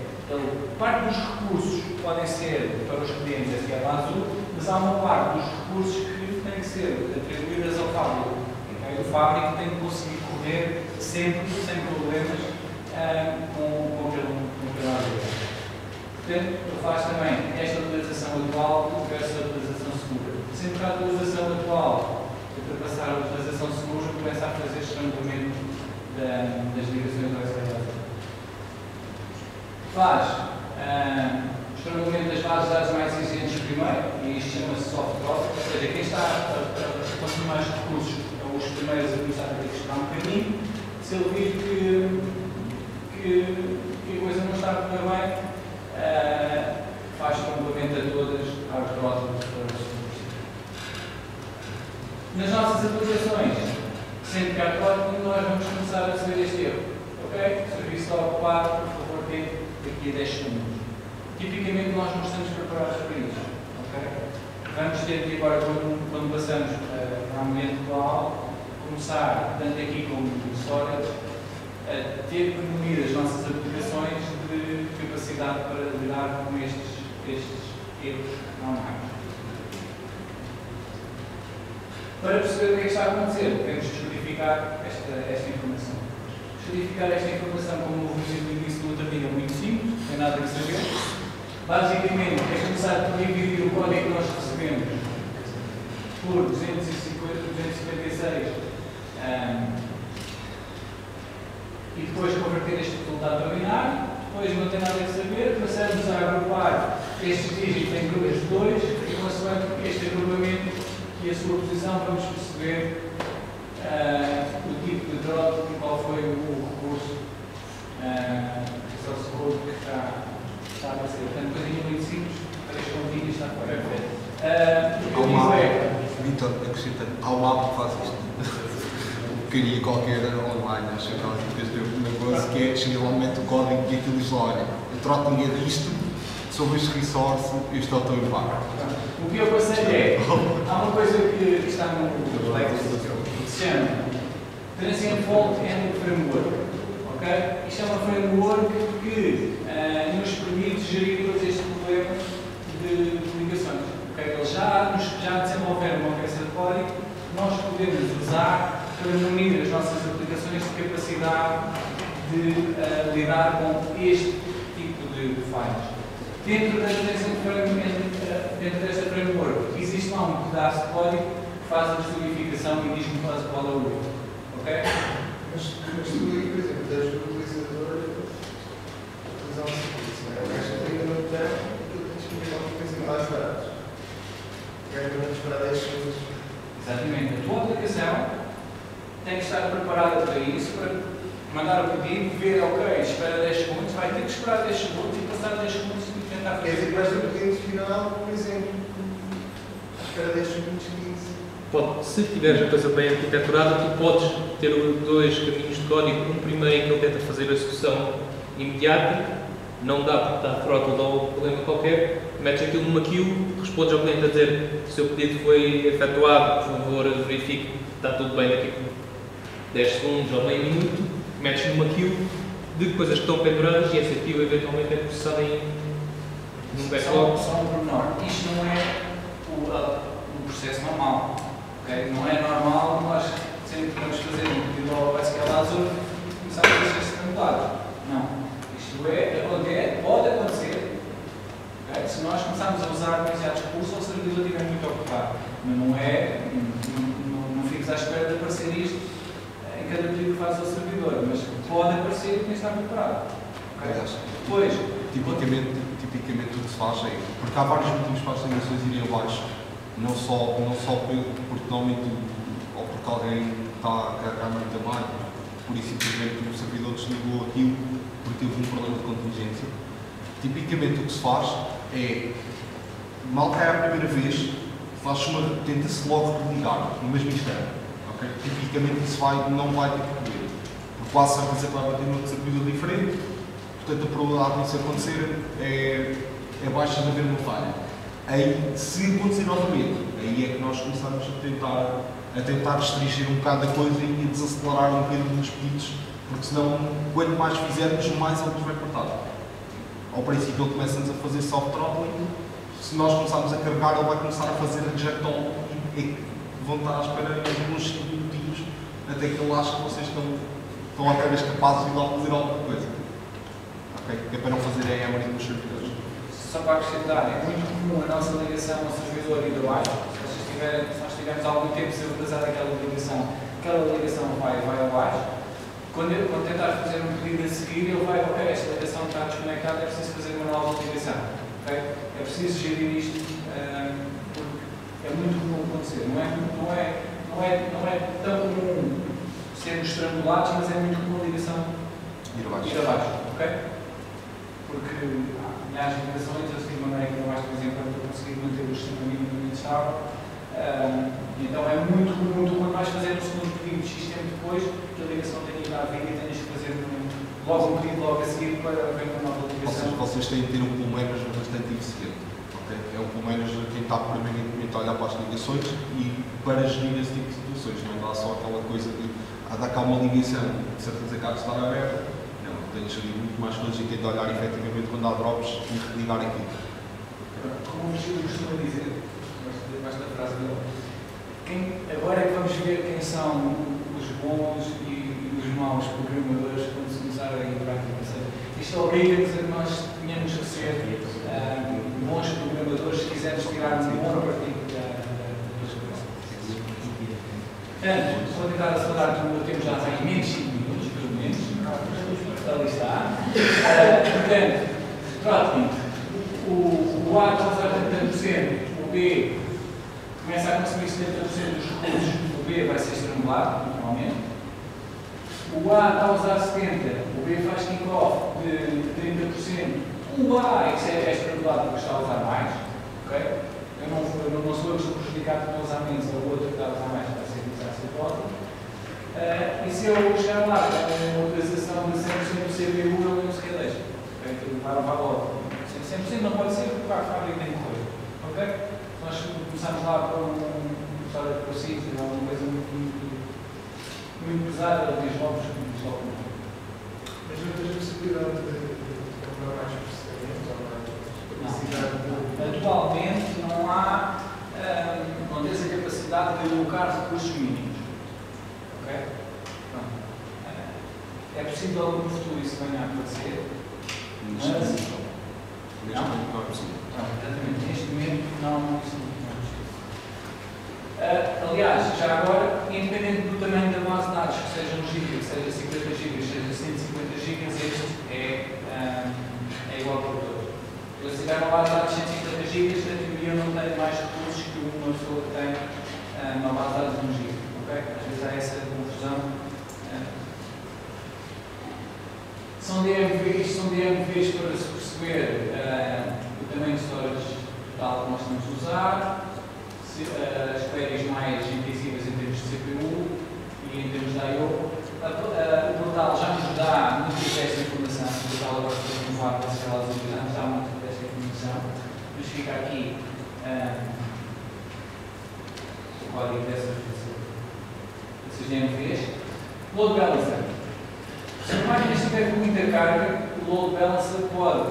parte dos recursos que podem ser para os clientes S Q L Azure, mas há uma parte dos recursos que têm que ser atribuídas ao Fabric. Então, o Fabric tem que conseguir correr sempre, sem problemas, uh, com o programa Azure. Portanto, ele faz também esta utilização atual versus a utilização segura. Sempre que a utilização atual ultrapassar a utilização segura, começa a fazer estrangulamento da, das ligações do S Q L Azure. Faz uh, o estrangulamento das bases de dados mais exigentes primeiro, e isto chama-se soft copy, ou seja, quem está a consumir mais recursos é os primeiros a começar a ter que estudar um caminho. Se ele vir que, que, que a coisa não está muito bem, uh, faz complemento a todas as próximas pessoas. Nas nossas aplicações, sempre que há código, nós vamos começar a receber este erro. Ok? Serviço está ocupado, por favor, tem daqui a dez segundos. Tipicamente nós não estamos preparados para isso. Okay? Vamos ter que agora, quando, quando passamos uh, para o momento atual, começar, tanto aqui como no storage, a ter que munir as nossas aplicações de capacidade para lidar com estes estes erros não mais. Para perceber o que é que está a acontecer, temos de descodificar esta, esta informação. Descodificar esta informação, como o Rodrigo disse no outro dia, é muito simples, não tem nada a saber. Basicamente, é começar por dividir o código que nós recebemos por duzentos e cinquenta, duzentos e cinquenta e seis um, e depois converter este resultado a binário. Depois, não tem nada a saber, passamos a agrupar estes dígitos em grupos de dois e, consoante este agrupamento e a sua posição, vamos perceber uh, o tipo de drop e qual foi o recurso uh, que só socorro que está, está a aparecer. Portanto, um bocadinho muito simples, três pontinhas, está correto. Uh, o que eu digo é... Vitor, acrescentando, há um app que faz isto. Queria qualquer online, acho que aquela tipo de negócio que é chegar ao momento do código e aquilo diz: olha, eu troco dinheiro disto, sobre este resource, isto é o teu impacto. O que eu passei é, há uma coisa que está no Lex, que se chama Transient Fault and Framework. Okay? Isto é uma framework que uh, nos permite gerir todos estes problemas de comunicações. Okay? Eles já, já desenvolveram uma peça de código que nós podemos usar para munir as nossas aplicações de capacidade de uh, lidar com este tipo de falhas. Dentro, dentro desta framework, existe lá um pedaço de código que faz a descodificação e diz-me quase qual é o erro. Ok? Mas, mas tu aí, por exemplo, tens o utilizador utilizar um serviço, não é? O gajo ainda não tem, tu tens que fazer alguma coisa em mais dados. O gajo não para dez segundos. Exatamente. A tua aplicação tem que estar preparada para isso, para mandar o pedido, ver, ok, espera dez segundos, vai ter que esperar dez segundos e passar dez segundos e tentar fazer. Quer dizer que vais ter o pedido final, por exemplo, espera dez segundos, quinze. Bom, se tiveres a coisa bem arquiteturada, tu podes ter dois caminhos de código. Um primeiro em que ele tenta fazer a execução imediata, não dá porque está throttled ou um problema qualquer, metes aquilo numa queue, respondes ao cliente a dizer: o seu pedido foi efetuado, por favor, verifique que está tudo bem daqui por dez segundos ou meio minuto. Metes numa queue de coisas que estão penduradas e essa queue eventualmente é processada em um backlog. Só um pormenor, isto não é o, a, o processo normal. Okay? Não é normal, nós sempre que vamos fazer um pedido ao S Q L Azure começar a fazer esse pendurado. Não. Isto é, é pode acontecer, okay? Se nós começarmos a usar demasiados recursos ou se o servidor estiver muito ocupado. Mas não é, não, não, não fiques à espera de aparecer isto em cada pedido que faz ao servidor, mas pode aparecer e tem que estar preparado. Okay? Depois, tipicamente, tipicamente o que se faz é, porque há vários motivos para as migrações irem abaixo, não só, não só porque normalmente ou porque alguém está a carregar muito trabalho, por isso simplesmente o servidor desligou aquilo porque teve um problema de contingência. Tipicamente o que se faz é, mal cai a primeira vez, faz uma, tenta-se logo religar no mesmo instante. Tipicamente isso vai, não vai ter que correr, porque quase certeza que vai bater num servidor diferente, portanto a probabilidade disso acontecer é, é baixa de haver uma falha. Aí, se acontecer novamente, aí é que nós começamos a tentar, a tentar restringir um bocado a coisa e desacelerar um bocadinho nos pedidos, porque senão, quanto mais fizermos, mais ele nos vai cortar. Ao princípio ele começa-nos a fazer soft throttling, se nós começarmos a carregar ele vai começar a fazer reject all e vão estar à espera alguns cinco minutinhos até que eu acho que vocês estão, estão outra vez capazes de lá fazer alguma coisa. Okay? É para não fazer a memory dos servidores. Só para acrescentar, é muito comum a nossa ligação ao servidor ir abaixo. Se, se nós tivermos algum tempo sem utilizar aquela ligação, aquela ligação vai, vai abaixo. Quando, quando tentar fazer um pedido a seguir, ele vai, ok, esta ligação está desconectada, é preciso fazer uma nova ligação. Okay? É preciso gerir isto. Um, É muito comum acontecer, não é, não é, não é, não é tão comum sermos estrangulados, mas é muito comum a ligação ir abaixo. Ir abaixo, ok? Porque há as ligações, eu sei de maneira que não vais, por exemplo, para conseguir manter o sistema mínimo estável. Uh, então é muito comum, quando vais fazer um segundo pedido X tempo depois, que a ligação tenha ido à vida e tenhas que fazer logo um pedido logo a seguir para ver uma nova ligação. Vocês têm de ter um problema bastante eficiente. É um pelo menos tentar permanentemente olhar para as ligações e para gerir esse tipo de situações. Não dá só aquela coisa de há de cá uma ligação, de certeza que há de estar aberta. Não, tem de gerir muito mais coisas e tentar olhar efetivamente quando há drops e religar aquilo. como o Virgílio costuma dizer, basta a frase dele, quem, agora é que vamos ver quem são os bons e os maus programadores quando se começarem a prática. Isto obriga-nos a nós tenhamos que ser um, bons programadores se quisermos tirar um bom partido das coisas. Portanto, vou tentar acelerar que o meu tempo já tem menos cinco minutos, pelo menos. Ali está. Portanto, pronto. O A começa a setenta por cento, o B começa a consumir setenta por cento dos recursos, o B vai ser estrangulado, normalmente. O A está a usar setenta por cento, o B faz kick-off de trinta por cento, o A é que é estrangulado porque está a usar mais. Okay? Eu não, eu não sou eu que estou prejudicado por usar menos, ou o outro que está a usar mais vai ser utilizado seu voto. Uh, e se eu chegar lá com uma utilização de cem por cento do C B U, eu não sequer deixo. Okay? Então, para o valor. cem por cento não pode ser porque a fábrica tem coisa. Ok? Nós começamos lá para uma história de processo, alguma coisa muito, muito, muito pesada, diz novos que nos logo. Mas não tens possibilidade de comprar mais procedimentos ou mais? Atualmente não há, hum, não tens a capacidade de alocar recursos mínimos. Ok? Não. É possível no futuro isso ganhar a acontecer, mas. Não, não, não é possível. Não, exatamente. Neste momento, não, não é possível. Uh, aliás, já agora, independente do tamanho da base de dados, que seja um giga, que seja cinquenta giga, que seja cento e cinquenta giga, este é, um, é igual para o todo. Eu, se tiver uma base de dados de cento e cinquenta giga, na teoria eu não tenho mais recursos que uma pessoa que tem uh, uma base de dados de um giga. Okay? Às vezes há essa confusão. Uh. São D M Vs, são D M Vs para se perceber uh, o tamanho de storage total que nós estamos a usar, se, uh, as queries mais intensivas em termos de C P U e em termos de I O. Uh, o portal já nos dá muitas desta informação, o portal agora está a renovar para as escalas utilizadas, dá muita desta informação, mas fica aqui uh, o código dessas, dessas D M Vs. Load Balancer. Se a máquina estiver com muita carga, o Load Balancer pode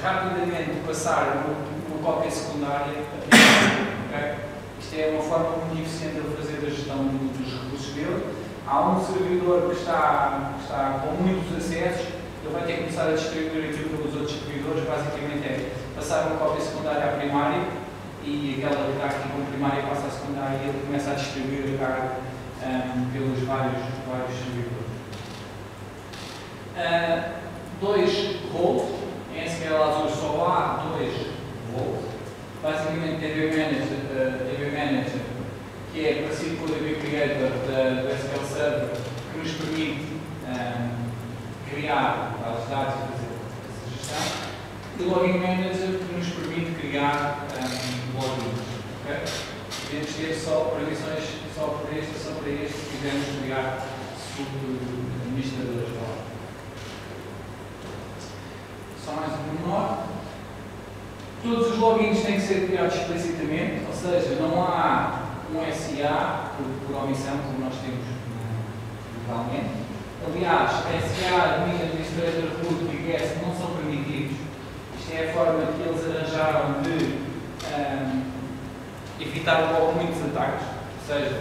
rapidamente passar uma cópia secundária a okay? Isto é uma forma muito eficiente de fazer a gestão dos recursos dele. Há um servidor que está, que está com muitos acessos, ele vai ter que começar a distribuir aquilo pelos outros servidores. Basicamente é passar uma cópia secundária à primária e aquela que está aqui com a primária passa à secundária e ele começa a distribuir a carga um, pelos vários, vários servidores. Uh, dois volt, em S Q L Azure só há dois volt. Basicamente, D B Manager, uh, D B Manager, que é parecido com o D B Creator da, do S Q L Server, que nos permite um, criar as dados e fazer essa gestão, e o Login Manager, que nos permite criar um, logins. Okay? Podemos ter só previsões só para este, só para este, se quisermos criar sub-administradores. Só mais um pormenor. Todos os logins têm que ser criados explicitamente, ou seja, não há um S A por, por omissão, como nós temos legalmente. Aliás, S A, administrador root e guest não são permitidos. Isto é a forma que eles arranjaram de um, evitar logo muitos ataques. Ou seja,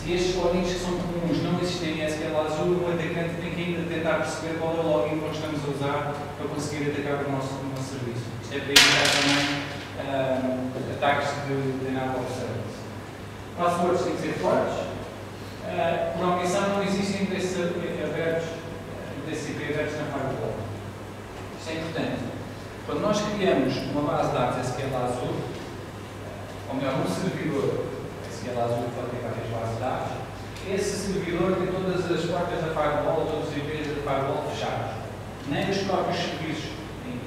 se estes logins que são comuns não existem em S Q L Azure, o atacante tem que ainda tentar perceber qual é o login que nós estamos a usar para conseguir atacar o nosso, o nosso serviço. Isto é para evitar também um, ataques de denial of service. Passwords têm que ser fortes. Uh, por omissão não existem endereços abertos, endereços I P abertos na firewall. Isto é importante. Quando nós criamos uma base de dados S Q L Azure, ou melhor, um servidor S Q L Azure pode ter várias bases de dados. Esse servidor tem todas as portas da firewall, todos os I Ps da firewall fechados. Nem os próprios serviços em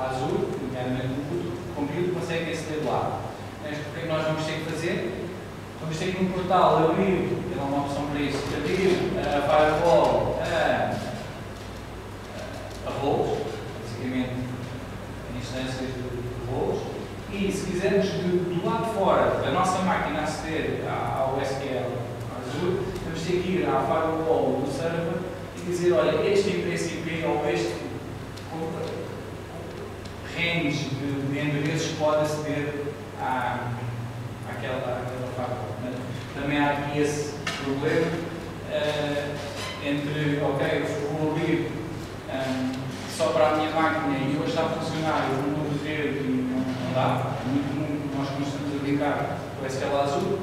Azure, internamente no mundo, conteúdo conseguem aceder lá. Mas o que nós vamos ter que fazer? Vamos ter que, num portal, abrir, tem uma opção para isso, abrir a firewall a, a roles, basicamente instâncias de roles. E se quisermos do lado de fora da nossa máquina aceder ao S Q L Azure, temos que ir à firewall do server e dizer, olha, este endereço I P ou este renes de, de endereços pode aceder à, àquela, àquela firewall. Também há aqui esse problema uh, entre, ok, eu vou abrir um, só para a minha máquina e hoje está a funcionar, eu não vou ter e não, não dá. É muito comum que nós começamos a brincar com a S Q L Azure.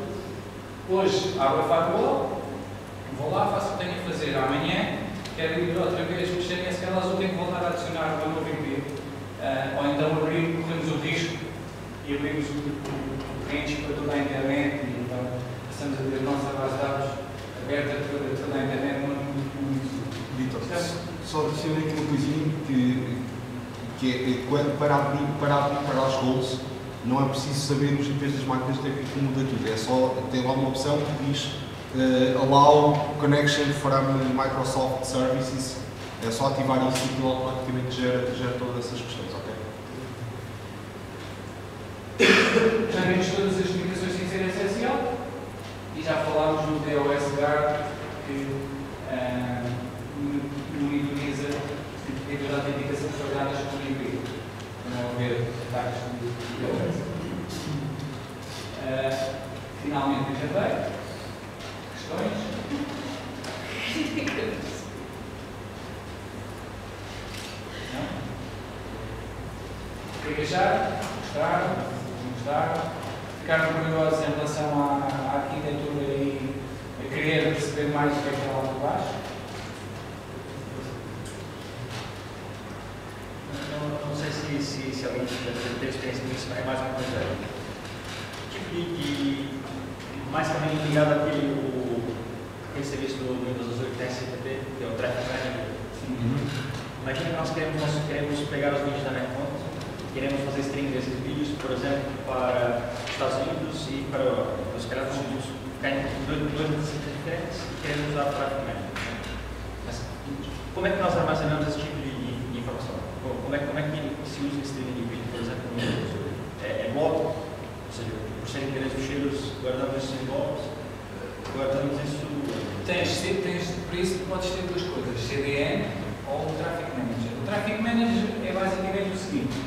Hoje abro a firewall, vou lá, faço o que tenho a fazer. Amanhã quero ir outra vez mexer em S Q L Azure, tenho que voltar a adicionar o meu V P. Uh, ou então abrir, corremos o risco e abrimos o range para toda a internet. E, então, estamos a ver a nossa base de dados aberta toda, toda a internet, muito, muito. Vitor, só adicionei aqui uma coisinha que, que é, é para abrir para, abrir, para as roles não é preciso saber os I Ps das máquinas, tem que mudar tudo, é só ter lá uma opção que diz uh, Allow Connection from Microsoft Services, é só ativar isso e aquilo automaticamente gera, gera todas essas questões, ok? Já vimos todas as explicações sem ser essencial. E já falámos do D O S Guard, que monitoriza a liberdade de indicação de dados com o I P, para não haver ataques de D O S. Uh, finalmente, já veio. Questões? Não? Quer queixar? Gostaram? Não gostaram? Ficaram curiosos em relação à, à arquitetura e a querer perceber mais o que é que está lá por baixo? Não, não sei se, se, se alguém tem experiência nisso, mas é mais uma coisa. Tipo, e, e mais também ligado àquele o, aquele serviço do Windows Azure que tem C T P, que é o Traffic Management. Uhum. Imagina que nós queremos, nós queremos pegar os vídeos da NetPonto. Queremos fazer streaming desses vídeos, por exemplo, para os Estados Unidos e para os caras vão ficar em dois disciplinas diferentes e queremos usar o Traffic Management. Mas como é que nós armazenamos esse tipo de, de informação? Como é, como é que se usa streaming de vídeo, por exemplo, no Windows? É móvel, ou seja, por serem grandes cheiros, guardamos isso em móveis, guardamos isso. Tens, tens, por isso podes ter duas coisas: C D N ou o Traffic Manager. O Traffic Manager é basicamente o seguinte.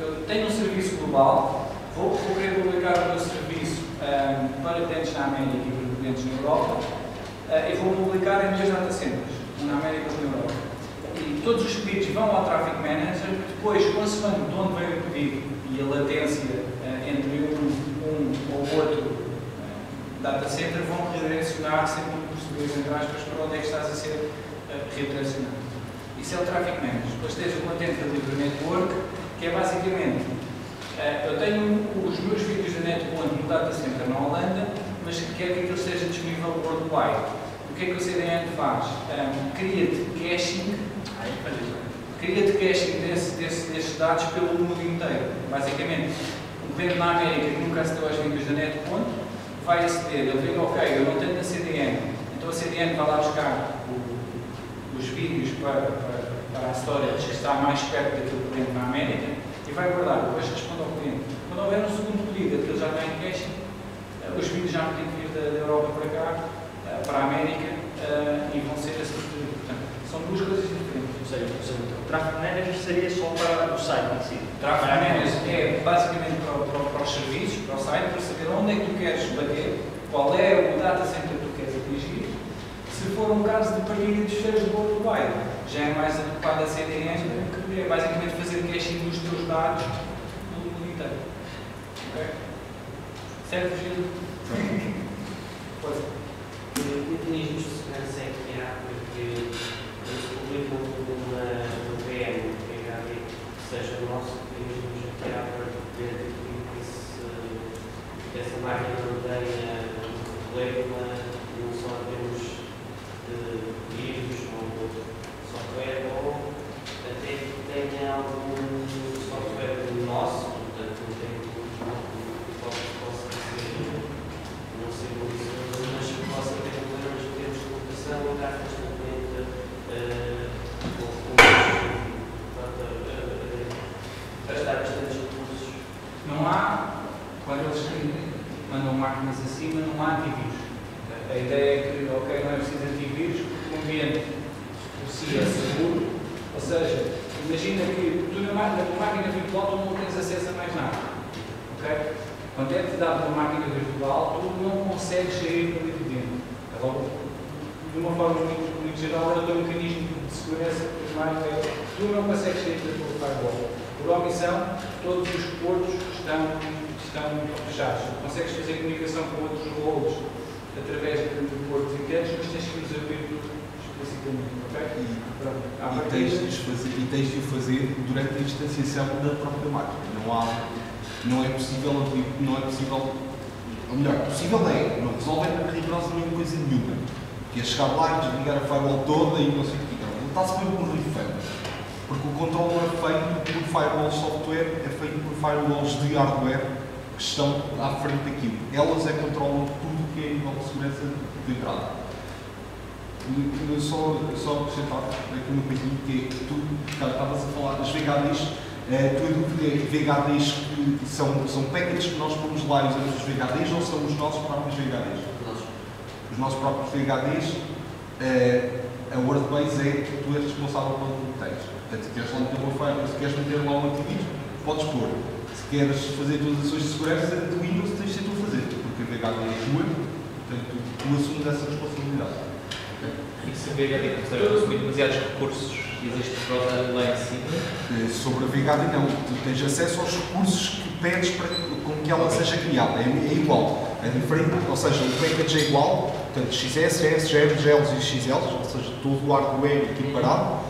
Eu tenho um serviço global, vou querer publicar o meu serviço um, para clientes na América e para clientes na Europa, uh, e vou publicar em dois data centers, um na América e um na Europa. E todos os pedidos vão ao Traffic Manager, depois, consoante de onde veio o pedido e a latência uh, entre um, um ou outro uh, data center, vão redirecionar sempre um português, entre aspas, para onde é que estás a ser uh, redirecionado. Isso é o Traffic Manager. Depois tens o Content Delivery Network, que é basicamente, eu tenho os meus vídeos da NetPonto no data center na Holanda, mas quero que aquilo seja disponível worldwide. O que é que o C D N faz? Um, Cria-te caching, cria-te caching desse, desse, desses dados pelo mundo inteiro. Basicamente, o cliente na América que nunca acedeu aos vídeos da NetPonto vai aceder. Ele diz, ok, eu não tenho na C D N, então a C D N vai lá buscar o, os vídeos para, para para a história que está mais perto daquilo que tem na América e vai guardar. Depois responde ao cliente. Quando houver um segundo pedido, que ele já está em caching, os vídeos já não têm que vir da Europa para cá, para a América, e vão ser assim. Portanto, são duas coisas diferentes. Ou seja, o Traffic Manager seria só para o site em si. O Traffic Manager é basicamente para, para, para os serviços, para o site, para saber onde é que tu queres bater, qual é o data center que tu queres atingir. Se for um caso de partilha de feiras do worldwide, já é mais adequado a C D N, que é basicamente fazer caching dos teus dados no mundo inteiro. Ok? Certo, Gil? Pois é. O mecanismo de segurança é que há, porque quando se publica uma V M, um V H D, que seja o nosso, temos de chatear para poder que essa máquina não tenha um problema, não só temos vírus ou software ou até que tenha algum software nosso, portanto não tem que possa ser, não sei como isso, mas que possa ter problemas de termos de colocação, cartas de documento, gastar bastantes recursos. Não há, quando eles mandam máquinas acima, não há antivírus. A ideia é que, ok, não é preciso antivírus, porque o ambiente por si é seguro, ou seja, Imagina que tu na, na tua máquina virtual tu não tens acesso a mais nada. Okay? Quando é-te dado uma máquina virtual, tu não consegues sair dali de dentro. Agora, de uma forma muito, muito geral, é o teu mecanismo de segurança que mais é tu não consegues sair da tua firewall. Por omissão, todos os portos estão, estão fechados. Tu consegues fazer comunicação com outros rolos através de portos internos, mas tens que nos abrir especificamente. Okay? E, e, tens de fazer, e tens de o fazer durante a instanciação da própria máquina. Não há, não é possível, não é possível, ou melhor, possível é, não resolve rigorosamente coisa nenhuma. Que é chegar lá e desligar a firewall toda e não sei o que. Não está-se bem com o rifeiro. Porque o controle é feito por firewall software, é feito por firewalls de hardware que estão à frente daquilo. Elas é que controlam tudo o que é nível de segurança de entrada. Eu só, só acrescentava aqui um pouquinho que é tudo, cara, estavas a falar das V H Ds, eh, tudo é V H Ds que são, são packages que nós pomos lá e usamos os V H Ds ou são os nossos próprios V H Ds? Nossa. Os nossos próprios V H Ds, eh, a WordBase é que tu és responsável pelo que tens. Portanto, se queres, se queres meter lá um antivirus, podes pôr. Se queres fazer todas as ações de segurança do Windows, tens de ser tu a fazer, porque a V H D é tua, portanto, tu assumes essa responsabilidade. E se a V H D consumir demasiados recursos, existe prova lá em cima? Sobre a V H D, não. Tu tens acesso aos recursos que pedes para com que ela seja criada. É, é igual. É diferente, ou seja, o package é igual, portanto, X S, G S, G L S e X Ls, ou seja, todo o hardware equiparado.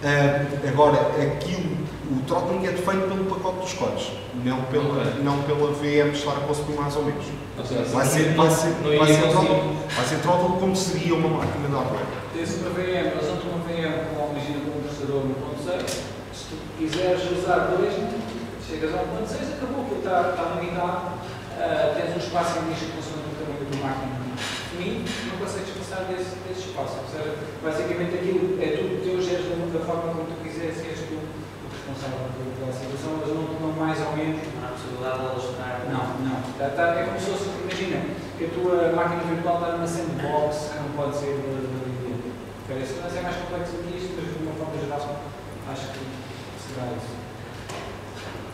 Uh, agora, aquilo, o throttling é feito pelo pacote dos códigos, não pela, okay. não pela V M estar a consumir mais ou menos. Ou seja, vai ser, vai ser, vai vai ser, throttling, vai ser throttling como seria uma máquina de hardware. Tens uma V M, nós temos uma V M com imagina com um processador um ponto seis, se tu quiseres usar dois, chegas a um ponto seis, acabou por estar limitado, uh, tens um espaço em que funciona do tamanho da máquina. Não consegues passar desse, desse espaço. Ou seja, basicamente aquilo é tudo teu, geres da forma como tu quiseres, és tu o responsável pela situação, mas não tomam mais ou menos. Não há possibilidade de alojar. Não, não. Tá, tá, é como se fosse, imagina, que a tua máquina virtual está numa sandbox, que não pode ser uma linha. Mas é mais complexo do que isto, mas de uma forma geral, acho que será isso.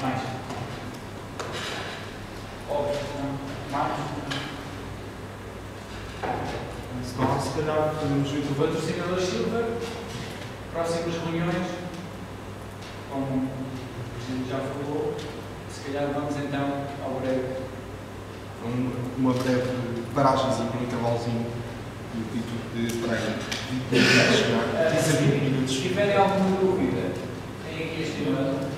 Mais? Óbvio, não? Mais? Então, se calhar, podemos ir para o patrocinador Silva, próximas reuniões, como a gente já falou, se calhar vamos então ao breve. Um, uma breve paragemzinha, um intervalozinho do título de treino. vinte minutos. Se tiverem alguma dúvida, tem aqui este e-mail.